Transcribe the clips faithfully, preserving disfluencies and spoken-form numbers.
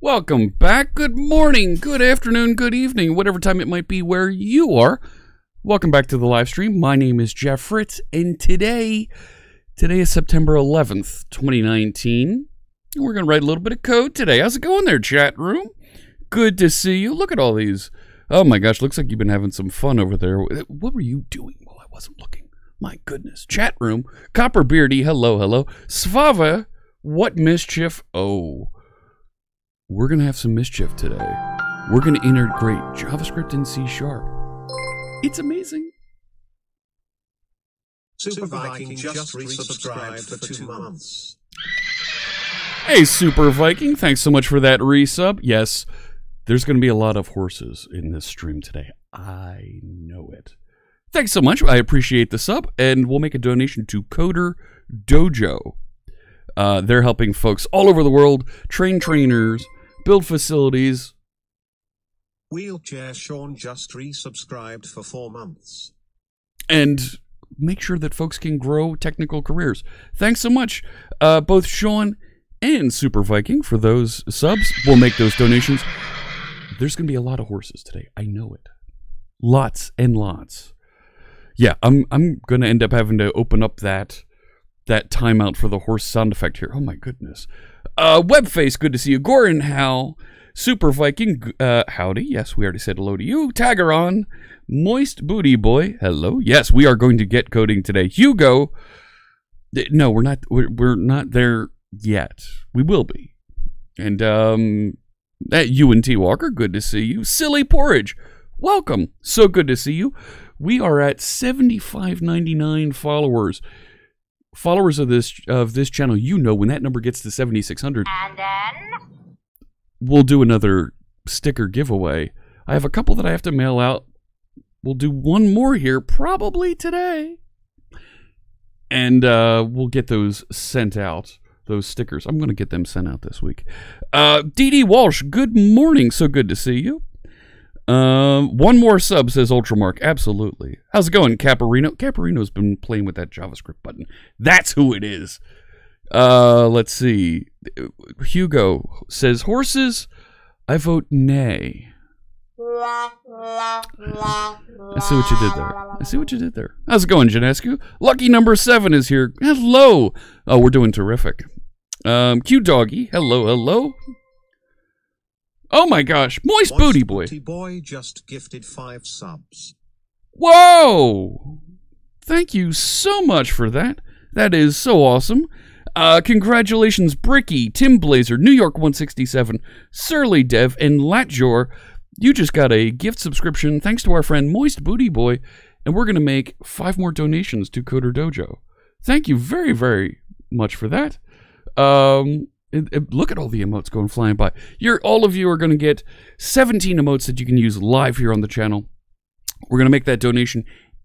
Welcome back. Good morning, good afternoon, good evening, whatever time it might be where you are. Welcome back to the live stream. My name is Jeff Fritz, and today, today is September eleventh, twenty nineteen. And we're going to write a little bit of code today. How's it going there, chat room? Good to see you. Look at all these. Oh my gosh, looks like you've been having some fun over there. What were you doing while I wasn't looking? My goodness. Chat room, Copper Beardy, hello, hello. Svava, what mischief? Oh. We're going to have some mischief today. We're going to integrate JavaScript and C sharp. It's amazing. Super Viking just resubscribed for two months. Hey, Super Viking. Thanks so much for that resub. Yes, there's going to be a lot of horses in this stream today. I know it. Thanks so much. I appreciate the sub. And we'll make a donation to Coder Dojo. Uh, they're helping folks all over the world train trainers, build facilities. Wheelchair Sean just resubscribed for four months. And make sure that folks can grow technical careers. Thanks so much, uh, both Sean and Super Viking, for those subs. We'll make those donations. There's going to be a lot of horses today. I know it. Lots and lots. Yeah, I'm I'm going to end up having to open up that that timeout for the horse sound effect here. Oh my goodness. Uh, Webface, good to see you. Goran Hal, Super Viking, uh, howdy. Yes, we already said hello to you. Tagaron, Moist Booty Boy, hello. Yes, we are going to get coding today. Hugo, no, we're not, we're, we're not there yet. We will be. And um, at U N T Walker, good to see you. Silly Porridge, welcome. So good to see you. We are at seventy-five ninety-nine followers. Followers of this of this channel, you know, when that number gets to seventy-six hundred, and then we'll do another sticker giveaway. I have a couple that I have to mail out. We'll do one more here probably today. And uh, we'll get those sent out, those stickers. I'm going to get them sent out this week. Uh, D D Walsh, good morning. So good to see you. Um, one more sub, says Ultramark. Absolutely. How's it going, Caparino? Caparino's been playing with that JavaScript button. That's who it is. Uh, let's see. Hugo says, horses, I vote nay. I see what you did there. I see what you did there. How's it going, Janescu? Lucky number seven is here. Hello. Oh, we're doing terrific. Um, Q Doggy. Hello, hello. Oh my gosh, Moist, Moist Booty Boy. Booty Boy just gifted five subs. Whoa! Thank you so much for that. That is so awesome. Uh, congratulations, Bricky, Tim Blazer, New York one sixty-seven, Surly Dev, and Latjor. You just got a gift subscription thanks to our friend Moist Booty Boy, and we're going to make five more donations to Coder Dojo. Thank you very, very much for that. Um, and, and look at all the emotes going flying by. You're, all of you are going to get seventeen emotes that you can use live here on the channel. We're going to make that donation,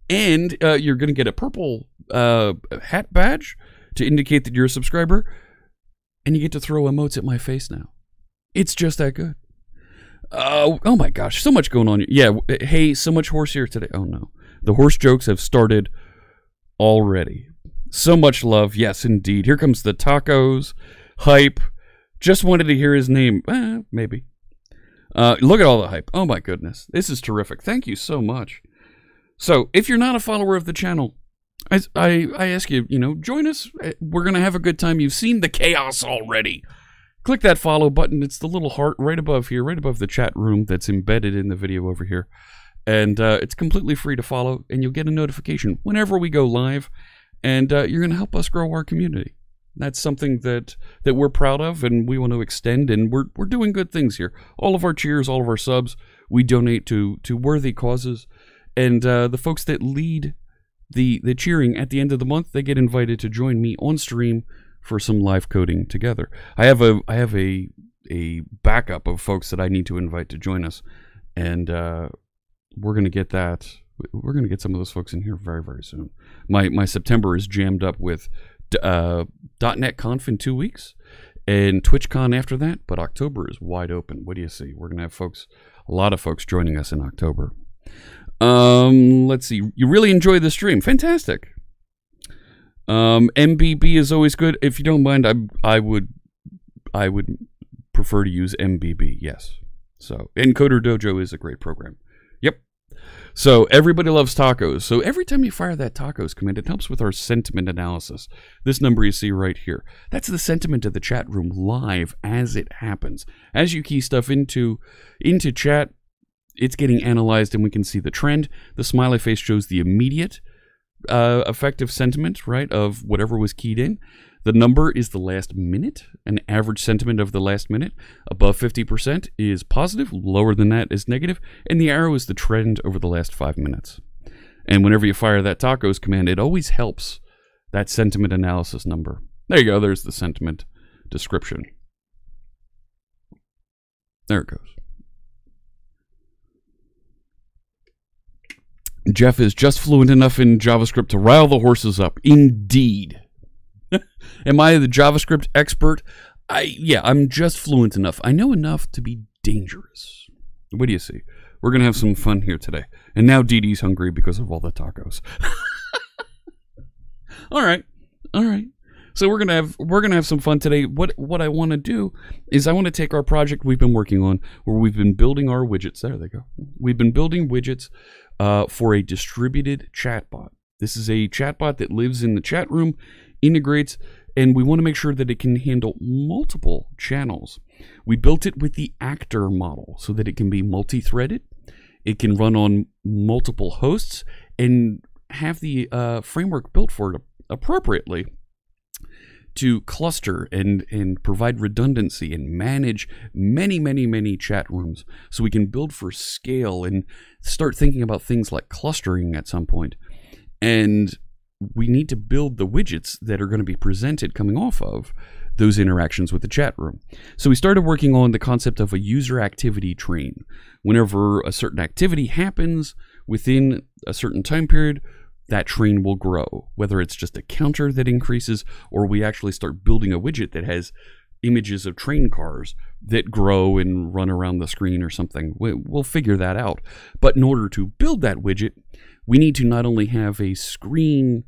and uh, you're going to get a purple uh, hat badge to indicate that you're a subscriber, and you get to throw emotes at my face now. It's just that good. Uh, oh my gosh, so much going on. Yeah, hey, so much horse here today. Oh no, the horse jokes have started already. So much love, yes indeed. Here comes the tacos, hype. Just wanted to hear his name, eh, maybe. Uh, look at all the hype, oh my goodness. This is terrific, thank you so much. So, if you're not a follower of the channel, I, I, I ask you, you know, join us. We're gonna have a good time. You've seen the chaos already. Click that follow button. It's the little heart right above here, right above the chat room that's embedded in the video over here. And uh, it's completely free to follow, and you'll get a notification whenever we go live. And uh, you're going to help us grow our community. That's something that, that we're proud of, and we want to extend, and we're, we're doing good things here. All of our cheers, all of our subs, we donate to, to worthy causes. And uh, the folks that lead the, the cheering at the end of the month, they get invited to join me on stream for some live coding together. I have a I have a a backup of folks that I need to invite to join us, and uh, we're gonna get that. We're gonna get some of those folks in here very very soon. My my September is jammed up with uh, .dot net Conf in two weeks and TwitchCon after that, but October is wide open. What do you see? We're gonna have folks, a lot of folks joining us in October. Um, let's see. You really enjoy the stream? Fantastic. Um, M B B is always good. If you don't mind, I I would I would prefer to use M B B. Yes. So Coder Dojo is a great program. Yep. So everybody loves tacos. So every time you fire that tacos command, it helps with our sentiment analysis. This number you see right here. That's the sentiment of the chat room live as it happens. As you key stuff into into chat, it's getting analyzed, and we can see the trend. The smiley face shows the immediate Uh, effective sentiment, right, of whatever was keyed in. The number is the last minute, an average sentiment of the last minute. Above fifty percent is positive, lower than that is negative, and the arrow is the trend over the last five minutes. And whenever you fire that tacos command, it always helps that sentiment analysis number. There you go, there's the sentiment description. There it goes. Jeff is just fluent enough in JavaScript to rile the horses up. Indeed. Am I the JavaScript expert? I yeah, I'm just fluent enough. I know enough to be dangerous. What do you see? We're going to have some fun here today. And now Dee Dee's hungry because of all the tacos. All right. All right. So we're going to have we're going to have some fun today. What what I want to do is I want to take our project we've been working on where we've been building our widgets. There they go. We've been building widgets uh, for a distributed chatbot. This is a chatbot that lives in the chat room, integrates, and we want to make sure that it can handle multiple channels. We built it with the actor model so that it can be multi-threaded. It can run on multiple hosts and have the uh, framework built for it appropriately to cluster and, and provide redundancy and manage many, many, many chat rooms, so we can build for scale and start thinking about things like clustering at some point. And we need to build the widgets that are going to be presented coming off of those interactions with the chat room. So we started working on the concept of a user activity train. Whenever a certain activity happens within a certain time period, that train will grow, whether it's just a counter that increases, or we actually start building a widget that has images of train cars that grow and run around the screen or something. We'll figure that out. But in order to build that widget, we need to not only have a screen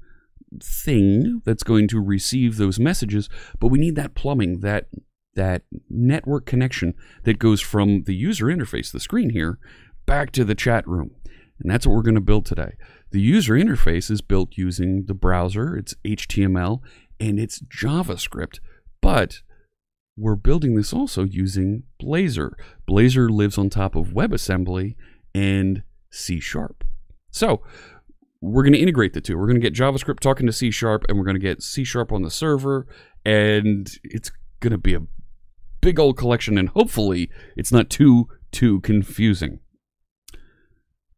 thing that's going to receive those messages, but we need that plumbing, that that network connection that goes from the user interface, the screen here, back to the chat room. And that's what we're going to build today. The user interface is built using the browser, it's H T M L, and it's JavaScript, but we're building this also using Blazor. Blazor lives on top of WebAssembly and C sharp. So we're going to integrate the two. We're going to get JavaScript talking to C sharp, and we're going to get C sharp on the server, and it's going to be a big old collection, and hopefully it's not too, too confusing.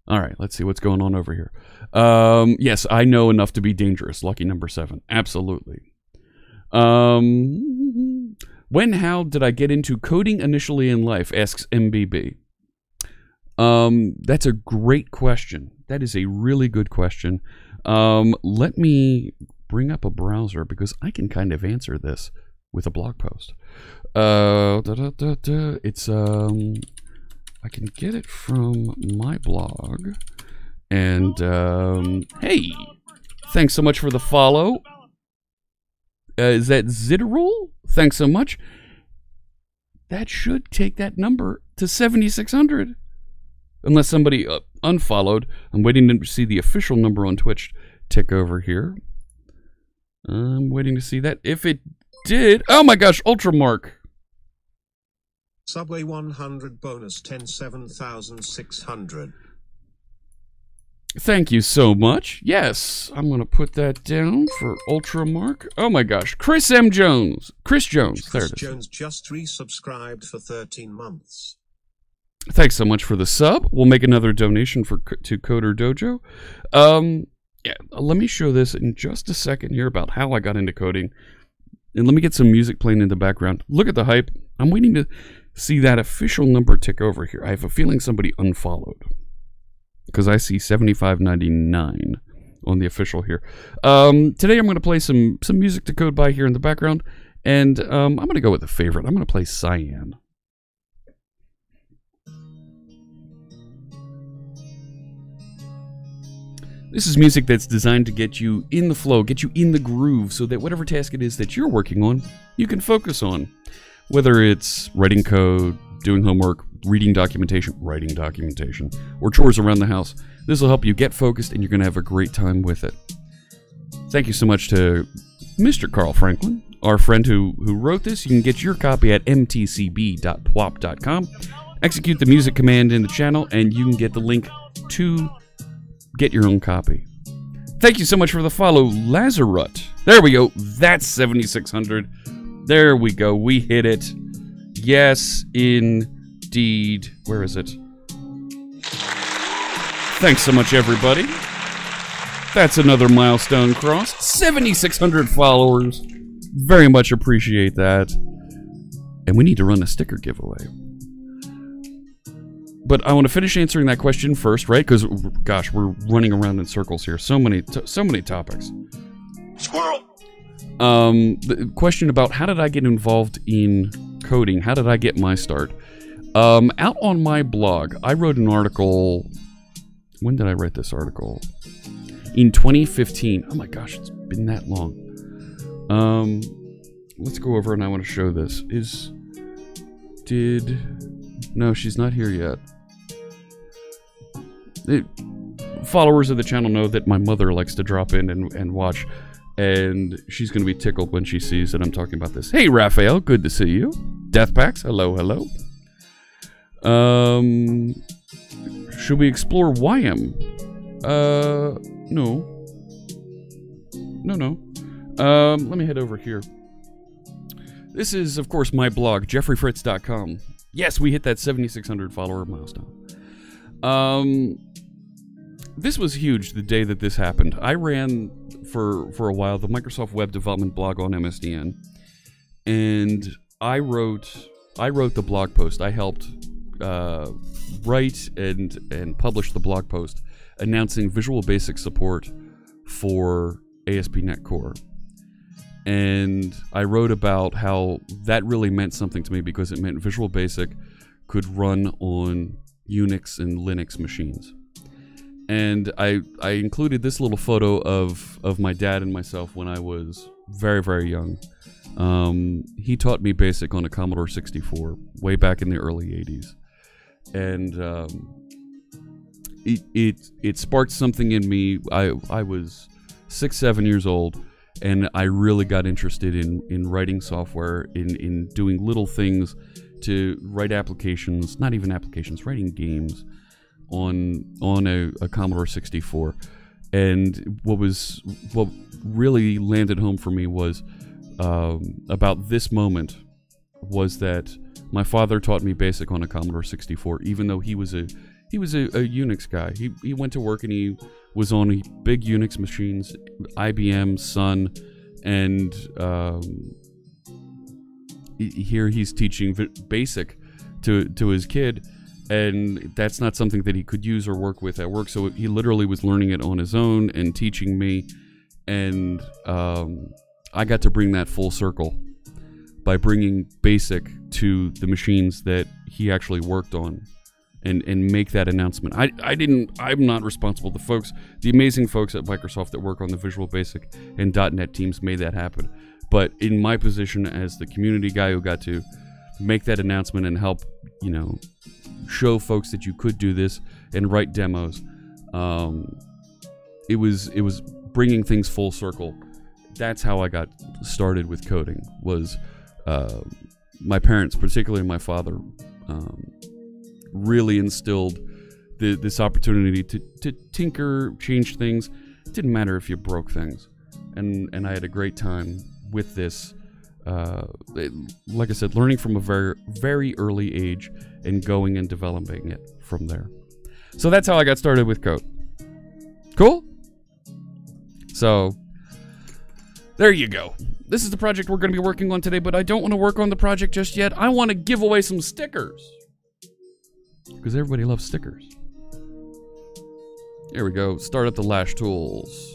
All right, let's see what's going on over here. Um, yes, I know enough to be dangerous. Lucky number seven. Absolutely. Um, when, how did I get into coding initially in life, asks M B B. Um, that's a great question. That is a really good question. Um, let me bring up a browser, because I can kind of answer this with a blog post. Uh, da, da, da, da. It's... Um, I can get it from my blog, and um, hey, thanks so much for the follow. Uh, is that Zitterol? Thanks so much. That should take that number to seventy-six hundred, unless somebody uh, unfollowed. I'm waiting to see the official number on Twitch tick over here. I'm waiting to see that. If it did, oh my gosh, Ultramark. Subway one hundred bonus ten seven thousand six hundred. Thank you so much. Yes, I'm going to put that down for Ultramark. Oh my gosh. Chris M. Jones. Chris Jones. There it is. Chris Jones just resubscribed for thirteen months. Thanks so much for the sub. We'll make another donation for to Coder Dojo. Um, yeah, let me show this in just a second here about how I got into coding. And let me get some music playing in the background. Look at the hype. I'm waiting to see that official number tick over here. I have a feeling somebody unfollowed, because I see seventy-five ninety-nine on the official here. Um, today I'm going to play some, some music to code by here in the background. And um, I'm going to go with a favorite. I'm going to play Cyan. This is music that's designed to get you in the flow, get you in the groove, so that whatever task it is that you're working on, you can focus on. Whether it's writing code, doing homework, reading documentation, writing documentation, or chores around the house, this will help you get focused, and you're going to have a great time with it. Thank you so much to Mister Carl Franklin, our friend who, who wrote this. You can get your copy at m t c b dot pwop dot com. Execute the music command in the channel, and you can get the link to get your own copy. Thank you so much for the follow, Lazarut. There we go. That's seventy-six hundred. There we go. We hit it. Yes, indeed. Where is it? Thanks so much, everybody. That's another milestone crossed. seventy-six hundred followers. Very much appreciate that. And we need to run a sticker giveaway. But I want to finish answering that question first, right? Because, gosh, we're running around in circles here. So many, so many topics. Squirrel! Um, the question about how did I get involved in coding? How did I get my start? Um, out on my blog, I wrote an article. When did I write this article? In twenty fifteen. Oh my gosh, it's been that long. Um, let's go over, and I want to show this. Is... Did... No, she's not here yet. It, followers of the channel know that my mother likes to drop in and, and watch, and she's going to be tickled when she sees that I'm talking about this. Hey, Raphael, good to see you. Deathpax, hello, hello. Um, should we explore Y M? Uh, no. No, no. Um, let me head over here. This is, of course, my blog, Jeffrey Fritz dot com. Yes, we hit that seventy-six hundred follower milestone. Um, this was huge the day that this happened. I ran for, for a while the Microsoft Web Development blog on M S D N. And I wrote, I wrote the blog post. I helped uh, write and, and publish the blog post announcing Visual Basic support for A S P dot NET Core. And I wrote about how that really meant something to me because it meant Visual Basic could run on Unix and Linux machines. And I, I included this little photo of, of my dad and myself when I was very, very young. Um, he taught me Basic on a Commodore sixty-four way back in the early eighties. And um, it, it, it sparked something in me. I, I was six, seven years old. And I really got interested in, in writing software, in, in doing little things to write applications, not even applications, writing games on on a, a Commodore sixty-four. And what was what really landed home for me was um, about this moment was that my father taught me Basic on a Commodore sixty-four, even though he was a he was a, a Unix guy. He he went to work and he was on big Unix machines, I B M, Sun, and um, here he's teaching Basic to, to his kid, and that's not something that he could use or work with at work, so he literally was learning it on his own and teaching me, and um, I got to bring that full circle by bringing Basic to the machines that he actually worked on. And, and make that announcement. I, I didn't, I'm not responsible. The folks, the amazing folks at Microsoft that work on the Visual Basic and .NET teams made that happen. But in my position as the community guy who got to make that announcement and help, you know, show folks that you could do this and write demos, um, it was, it was bringing things full circle. That's how I got started with coding, was uh, my parents, particularly my father, um, really instilled the, this opportunity to, to tinker, change things. It didn't matter if you broke things. And, and I had a great time with this. Uh, it, like I said, learning from a very, very early age and going and developing it from there. So that's how I got started with code. Cool? So there you go. This is the project we're going to be working on today, but I don't want to work on the project just yet. I want to give away some stickers. Because everybody loves stickers. Here we go. Start up the Lash Tools.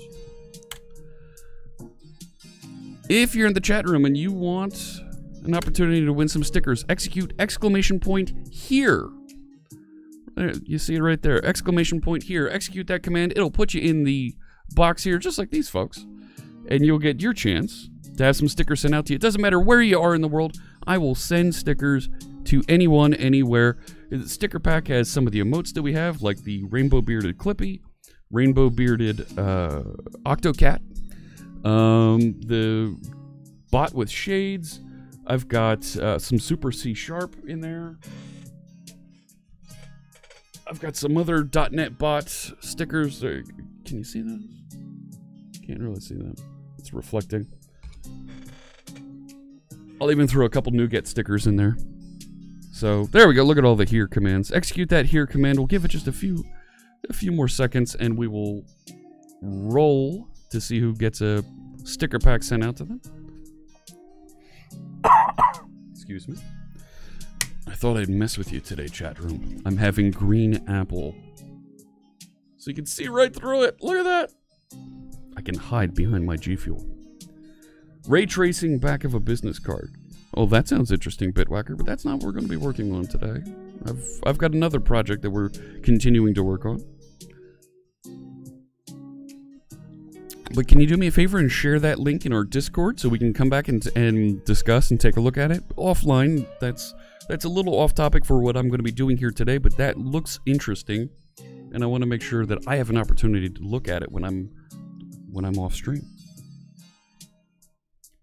If you're in the chat room and you want an opportunity to win some stickers, execute exclamation point here. There, you see it right there. Exclamation point here. Execute that command. It'll put you in the box here, just like these folks. And you'll get your chance to have some stickers sent out to you. It doesn't matter where you are in the world. I will send stickers to anyone, anywhere. The sticker pack has some of the emotes that we have, like the rainbow bearded Clippy, rainbow bearded uh, Octocat, um, the bot with shades. I've got uh, some Super C Sharp in there. I've got some other .NET bot stickers. Can you see those? Can't really see them. It's reflecting. I'll even throw a couple NuGet stickers in there. So there we go. Look at all the here commands. Execute that here command. We'll give it just a few, a few more seconds, and we will roll to see who gets a sticker pack sent out to them. Excuse me. I thought I'd mess with you today, chat room. I'm having green apple, so you can see right through it. Look at that. I can hide behind my G Fuel. Ray tracing back of a business card. Oh, that sounds interesting, Bitwhacker, but that's not what we're going to be working on today. I've, I've got another project that we're continuing to work on. But can you do me a favor and share that link in our Discord so we can come back and, and discuss and take a look at it? Offline, that's, that's a little off topic for what I'm going to be doing here today, but that looks interesting. And I want to make sure that I have an opportunity to look at it when I'm, when I'm off stream.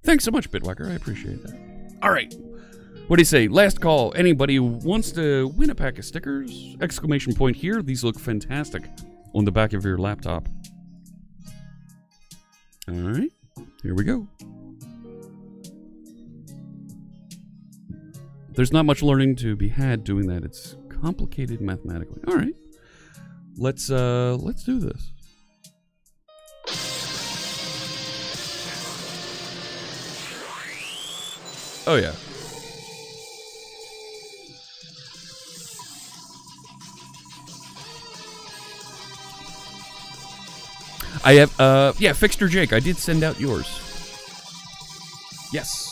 Thanks so much, Bitwhacker. I appreciate that. All right, what do you say? Last call. Anybody who wants to win a pack of stickers? Exclamation point here. These look fantastic on the back of your laptop. All right, here we go. there's not much learning to be had doing that. It's complicated mathematically. All right, let's uh, let's do this. Oh yeah. I have, uh, yeah, Fixter Jake, I did send out yours. Yes.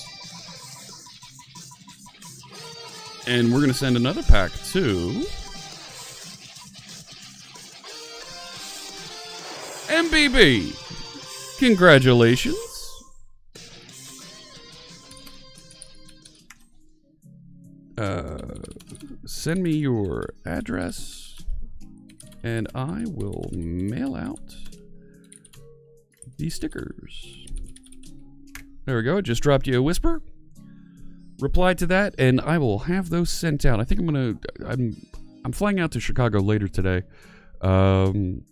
And we're going to send another pack to M B B. Congratulations. Uh, send me your address and I will mail out these stickers. There we go. I just dropped you a whisper. Reply to that, and I will have those sent out. I think I'm gonna. I'm. I'm flying out to Chicago later today, um,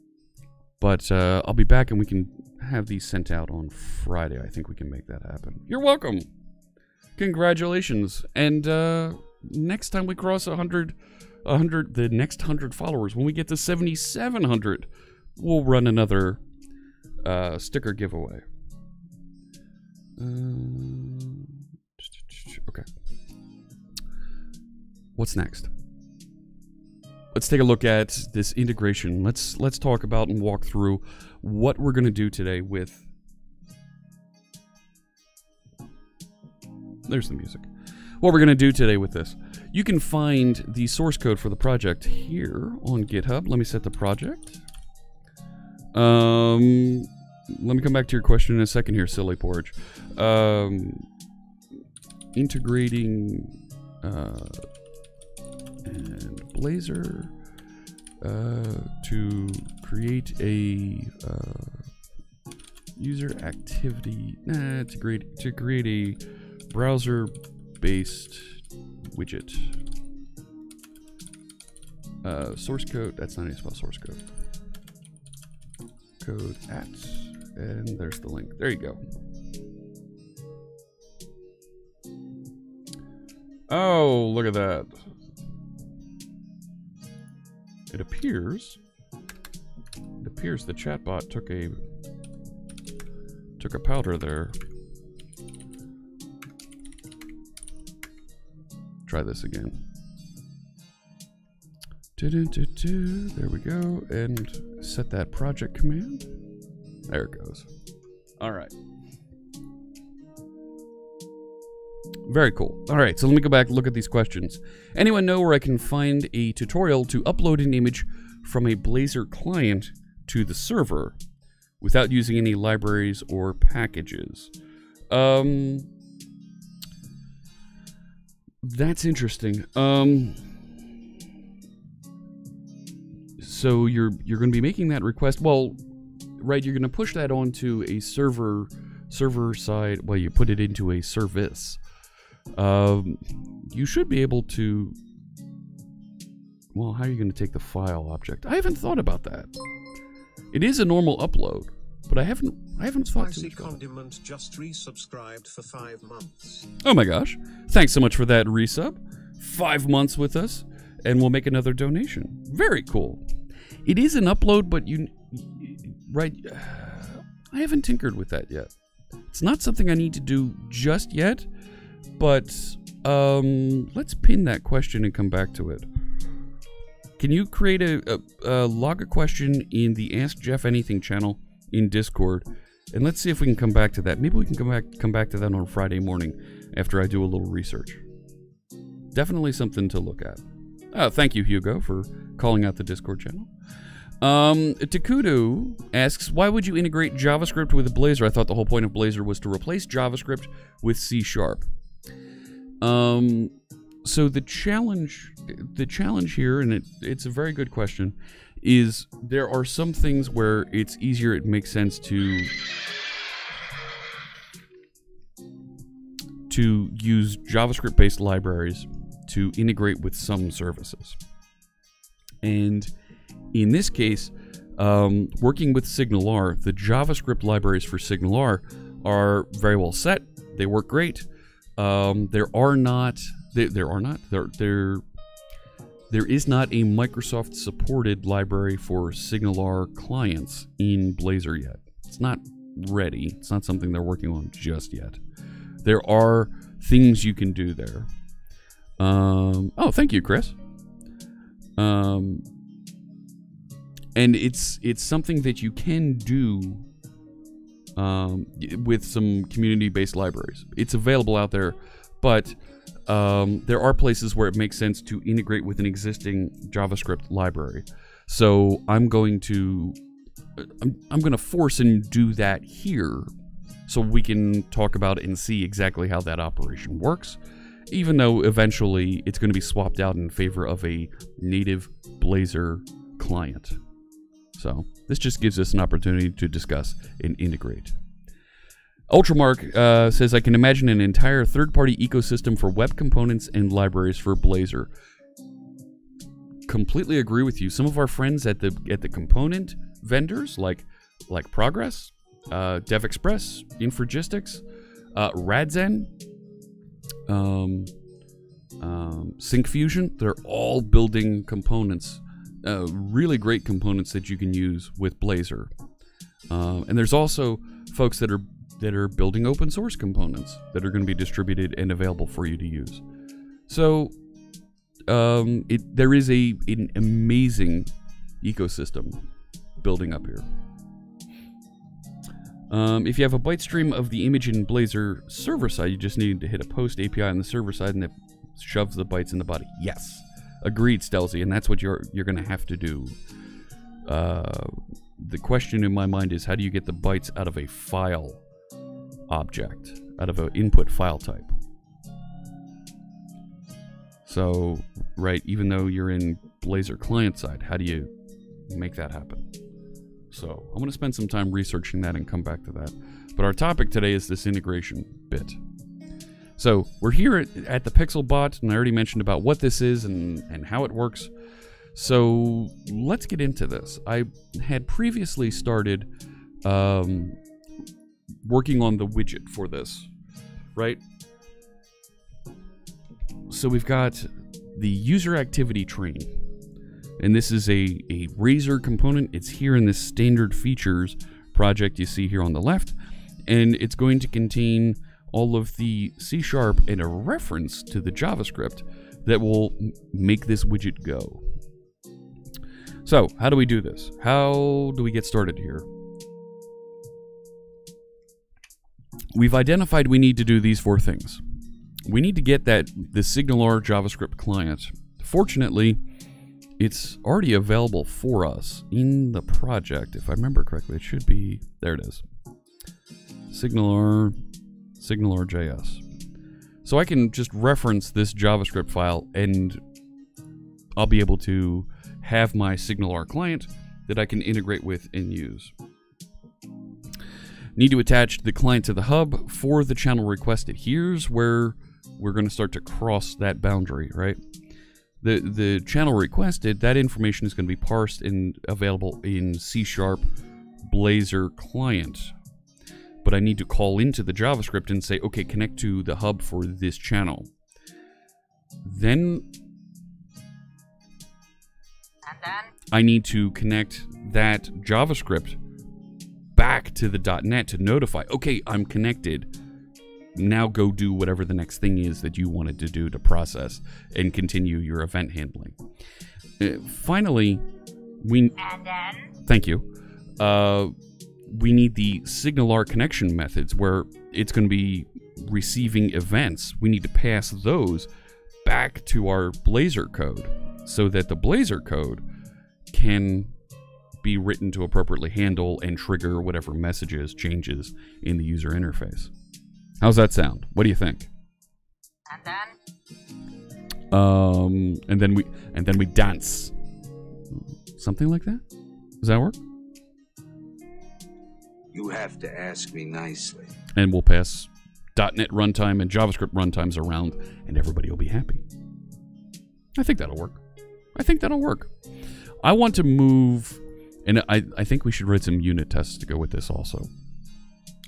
but uh, I'll be back, and we can have these sent out on Friday. I think we can make that happen. You're welcome. Congratulations, and uh, next time we cross a hundred, a hundred, the next hundred followers. When we get to seventy-seven hundred, we'll run another. Uh, sticker giveaway. Um, okay. What's next? Let's take a look at this integration. Let's let's talk about and walk through what we're going to do today with... There's the music. What we're going to do today with this. You can find the source code for the project here on GitHub. Let me set the project. Um... Let me come back to your question in a second here, Silly Porridge. Um, integrating uh, and Blazor uh, to create a uh, user activity nah, to create to create a browser-based widget. Uh, source code. That's not even spelled source code. Code at, and there's the link. There you go. Oh, look at that. It appears, it appears the chatbot took a, took a powder there. Try this again. Do-do-do-do. There we go, and set that project command. There it goes. All right. Very cool. All right, so let me go back and look at these questions. Anyone know where I can find a tutorial to upload an image from a Blazor client to the server without using any libraries or packages? Um, that's interesting. Um... So you're you're going to be making that request. Well, right, you're going to push that onto a server server side. Well, you put it into a service. Um, you should be able to. Well, how are you going to take the file object? I haven't thought about that. It is a normal upload, but I haven't I haven't thought too much about it. Just resubscribed for five months. Oh my gosh! Thanks so much for that resub. Five months with us, and we'll make another donation. Very cool. It is an upload, but you, right, I haven't tinkered with that yet. It's not something I need to do just yet, but um, let's pin that question and come back to it. Can you create a, a, a log a question in the Ask Jeff Anything channel in Discord? And let's see if we can come back to that. Maybe we can come back, come back to that on Friday morning after I do a little research. Definitely something to look at. Oh, thank you, Hugo, for calling out the Discord channel. Um, Takudu asks, why would you integrate JavaScript with Blazor? I thought the whole point of Blazor was to replace JavaScript with C sharp. Um, so the challenge, the challenge here, and it, it's a very good question, is there are some things where it's easier, it makes sense to, to use JavaScript-based libraries to integrate with some services. And in this case, um, working with SignalR, the JavaScript libraries for SignalR are very well set. They work great. Um, there are not There, there are not. There, there, there is not a Microsoft-supported library for SignalR clients in Blazor yet. It's not ready. It's not something they're working on just yet. There are things you can do there. Um, oh, thank you, Chris. Um, and it's it's something that you can do um, with some community-based libraries. It's available out there, but um, there are places where it makes sense to integrate with an existing JavaScript library. So I'm going to I'm, I'm going to force and do that here, so we can talk about and see exactly how that operation works, even though eventually it's going to be swapped out in favor of a native Blazor client. So this just gives us an opportunity to discuss and integrate. Ultramark uh, says, I can imagine an entire third-party ecosystem for web components and libraries for Blazor. Completely agree with you. Some of our friends at the at the component vendors, like like Progress, uh, DevExpress, Infogistics, uh, Radzen, um, um, SyncFusion, they're all building components, uh, really great components that you can use with Blazor. Um, and there's also folks that are that are building open source components that are going to be distributed and available for you to use. So um, it, there is a an amazing ecosystem building up here. Um, if you have a byte stream of the image in Blazor server side, you just need to hit a post A P I on the server side and it shoves the bytes in the body. Yes, agreed, Stelzy, and that's what you're you're going to have to do. Uh, the question in my mind is, how do you get the bytes out of a file object, out of an input file type? So, right, even though you're in Blazor client side, how do you make that happen? So I'm going to spend some time researching that and come back to that. But our topic today is this integration bit. So we're here at, at the PixelBot, and I already mentioned about what this is and, and how it works. So let's get into this. I had previously started um, working on the widget for this, right? So we've got the user activity training. And this is a, a Razor component. It's here in this standard features project you see here on the left. And it's going to contain all of the C sharp and a reference to the JavaScript that will make this widget go. So how do we do this? How do we get started here? We've identified we need to do these four things. We need to get that the SignalR JavaScript client. Fortunately, it's already available for us in the project. If I remember correctly, it should be, there it is. SignalR, SignalR.js. So I can just reference this JavaScript file and I'll be able to have my SignalR client that I can integrate with and use. Need to attach the client to the hub for the channel requested. Here's where we're going to start to cross that boundary, right? The, the channel requested, that information is going to be parsed and available in C sharp Blazor client. But I need to call into the JavaScript and say, okay, connect to the hub for this channel. Then I need to connect that JavaScript back to the dot net to notify, okay, I'm connected. Now go do whatever the next thing is that you wanted to do to process and continue your event handling. Uh, finally, we... And then? Thank you. Uh, we need the SignalR connection methods where it's going to be receiving events. We need to pass those back to our Blazor code so that the Blazor code can be written to appropriately handle and trigger whatever messages, changes in the user interface. How's that sound? What do you think? And then, um, and then we and then we dance, something like that. Does that work? You have to ask me nicely. And we'll pass dot net runtime and JavaScript runtimes around, and everybody will be happy. I think that'll work. I think that'll work. I want to move, and I I think we should write some unit tests to go with this also.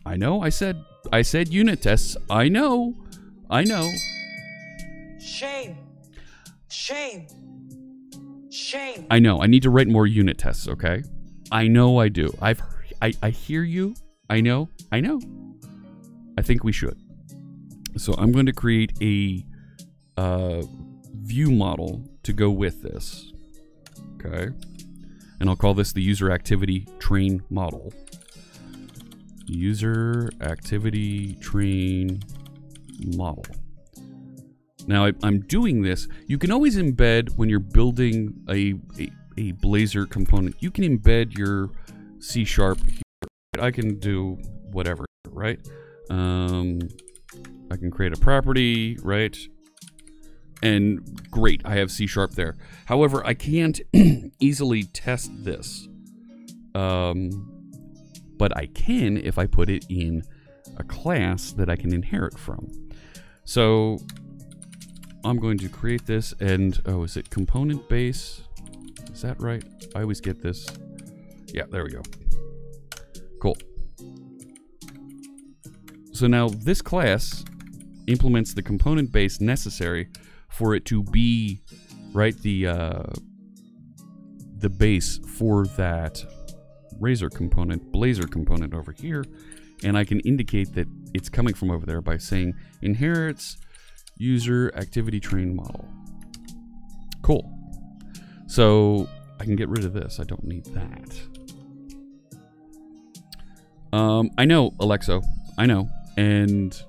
I know, I said I said unit tests. I know, I know. Shame. Shame. Shame. I know. I need to write more unit tests, okay? I know I do. I've I, I hear you. I know. I know. I think we should. So I'm going to create a uh, view model to go with this. Okay. And I'll call this the user activity train model. User activity train model. Now I, I'm doing this. You can always embed when you're building a, a, a Blazor component. You can embed your C sharp here. I can do whatever, right? Um, I can create a property, right? And great, I have C sharp there. However, I can't easily test this. Um, but I can if I put it in a class that I can inherit from. So I'm going to create this and, oh, is it component base? Is that right? I always get this. Yeah, there we go. Cool. So now this class implements the component base necessary for it to be, right, the, uh, the base for that Razor component, Blazor component over here, and I can indicate that it's coming from over there by saying inherits user activity train model. Cool. So I can get rid of this. I don't need that. Um, I know, Alexo. I know. And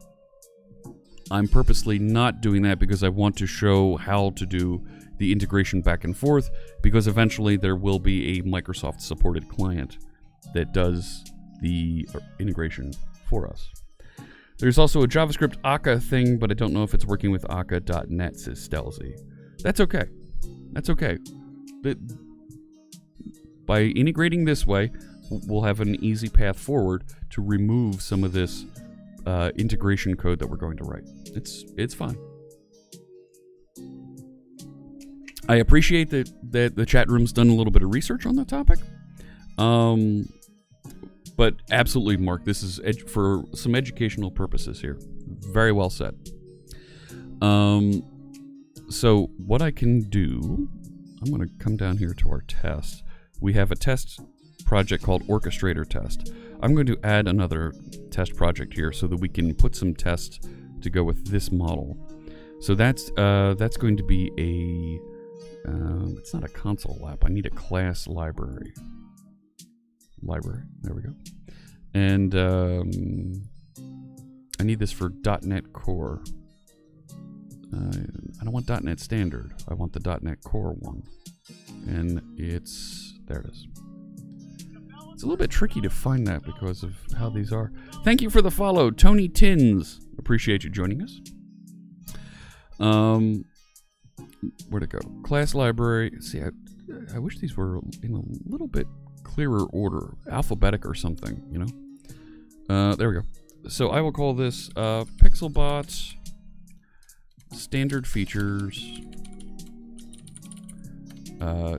I'm purposely not doing that because I want to show how to do the integration back and forth, because eventually there will be a Microsoft supported client that does the integration for us. There's also a JavaScript A C A thing, but I don't know if it's working with A C A dot net, says Stelzy. That's okay. That's okay. But by integrating this way, we'll have an easy path forward to remove some of this uh, integration code that we're going to write. It's, it's fine. I appreciate that, that the chat room's done a little bit of research on the topic. Um, but absolutely, Mark, this is edu for some educational purposes here. Very well said. Um, so what I can do, I'm gonna come down here to our test. We have a test project called Orchestrator Test. I'm going to add another test project here so that we can put some tests to go with this model. So that's, uh, that's going to be a, Um, it's not a console lab. I need a class library. Library. There we go. And um, I need this for dot net Core. Uh, I don't want dot net Standard. I want the dot net Core one. And it's... There it is. It's a little bit tricky to find that because of how these are. Thank you for the follow, Tony Tins. Appreciate you joining us. Um... Where'd it go? Class library. See, I, I wish these were in a little bit clearer order, alphabetic or something, you know? Uh, there we go. So I will call this uh, PixelBot standard features, uh,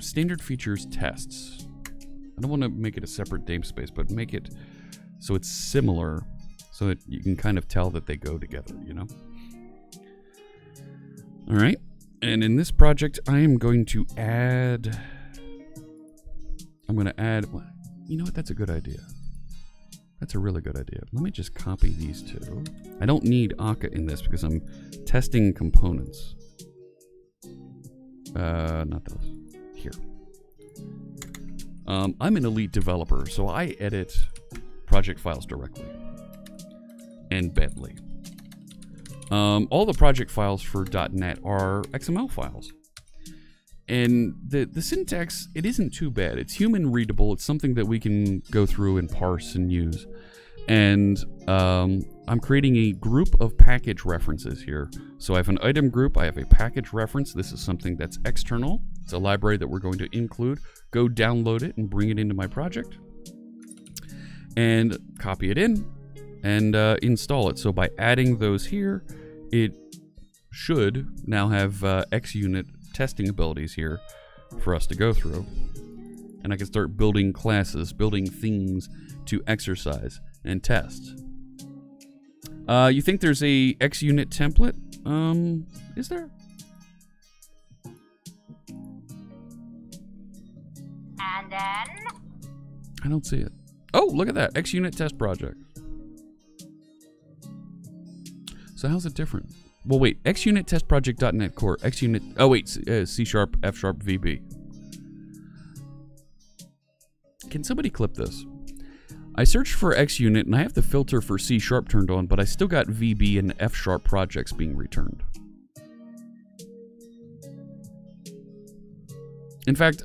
standard features tests. I don't want to make it a separate namespace, but make it so it's similar so that you can kind of tell that they go together, you know? All right, and in this project, I am going to add, I'm gonna add, you know what, that's a good idea. That's a really good idea. Let me just copy these two. I don't need A C A in this because I'm testing components. Uh, not those, here. Um, I'm an elite developer, so I edit project files directly and Bentley. Um, all the project files for dot net are X M L files. And the, the syntax, it isn't too bad. It's human readable. It's something that we can go through and parse and use. And um, I'm creating a group of package references here. So I have an item group. I have a package reference. This is something that's external. It's a library that we're going to include. Go download it and bring it into my project. And copy it in. And uh, install it. So by adding those here, it should now have uh, XUnit testing abilities here for us to go through. And I can start building classes, building things to exercise and test. Uh, you think there's a XUnit template? Um, is there? And then? I don't see it. Oh, look at that. XUnit test project. So how's it different? Well, wait. XUnit test project .NET Core. XUnit. Oh, wait. Uh, C sharp, F sharp, V B. Can somebody clip this? I searched for XUnit and I have the filter for C sharp turned on, but I still got V B and F sharp projects being returned. In fact,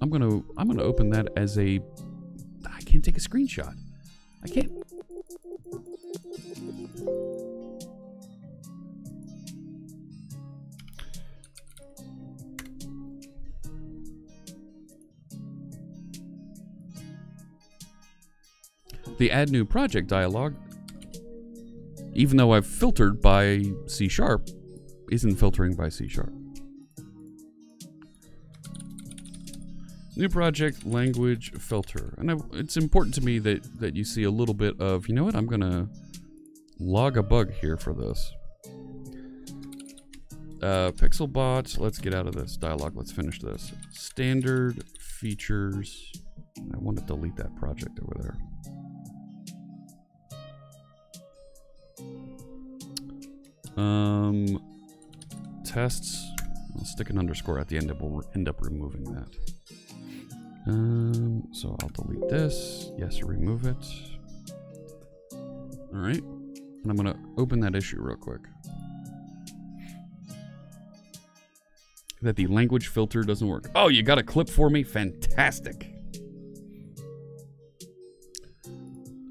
I'm gonna I'm gonna open that as a. I can't take a screenshot. I can't. The add new project dialog, even though I've filtered by C sharp, isn't filtering by C sharp. New project language filter. And I, it's important to me that, that you see a little bit of, you know what, I'm gonna log a bug here for this. Uh, PixelBot, let's get out of this dialog, let's finish this. Standard features, I want to delete that project over there. Um, tests, I'll stick an underscore at the end and we'll end up removing that. Um, so I'll delete this, yes, remove it. All right, and I'm gonna open that issue real quick. That the language filter doesn't work. Oh, you got a clip for me? Fantastic.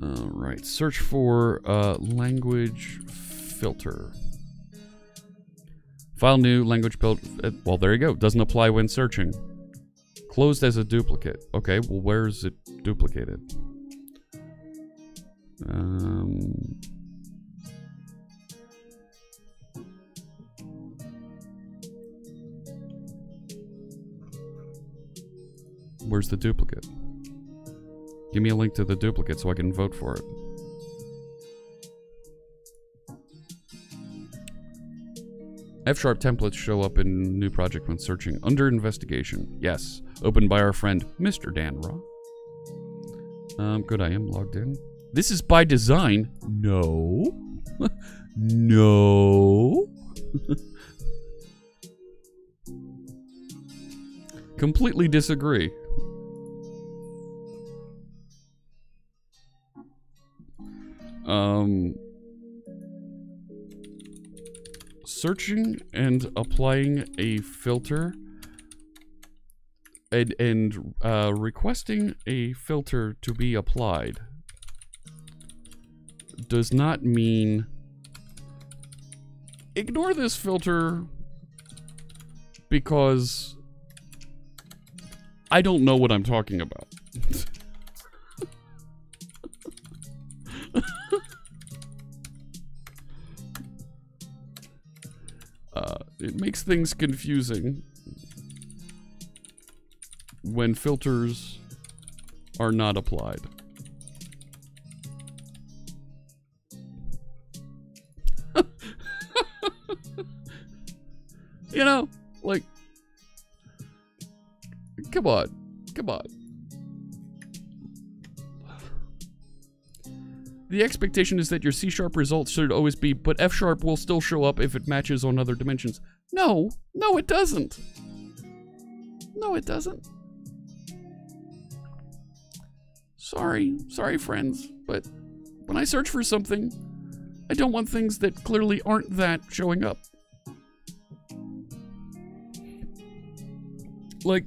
All right, search for uh, language filter. File new language build. Well, there you go. Doesn't apply when searching. Closed as a duplicate. Okay, well, where is it duplicated? Um, where's the duplicate? Give me a link to the duplicate so I can vote for it. F-sharp templates show up in new project when searching. Under investigation. Yes. Opened by our friend, Mister Dan Raw. Um, good, I am logged in. This is by design. No. No. Completely disagree. Um... Searching and applying a filter and, and uh, requesting a filter to be applied does not mean ignore this filter because I don't know what I'm talking about. Uh, it makes things confusing when filters are not applied. You know, like, come on, come on. The expectation is that your C-sharp results should always be, but F-sharp will still show up if it matches on other dimensions. No, no it doesn't. No it doesn't. Sorry, sorry friends, but when I search for something, I don't want things that clearly aren't that showing up. Like,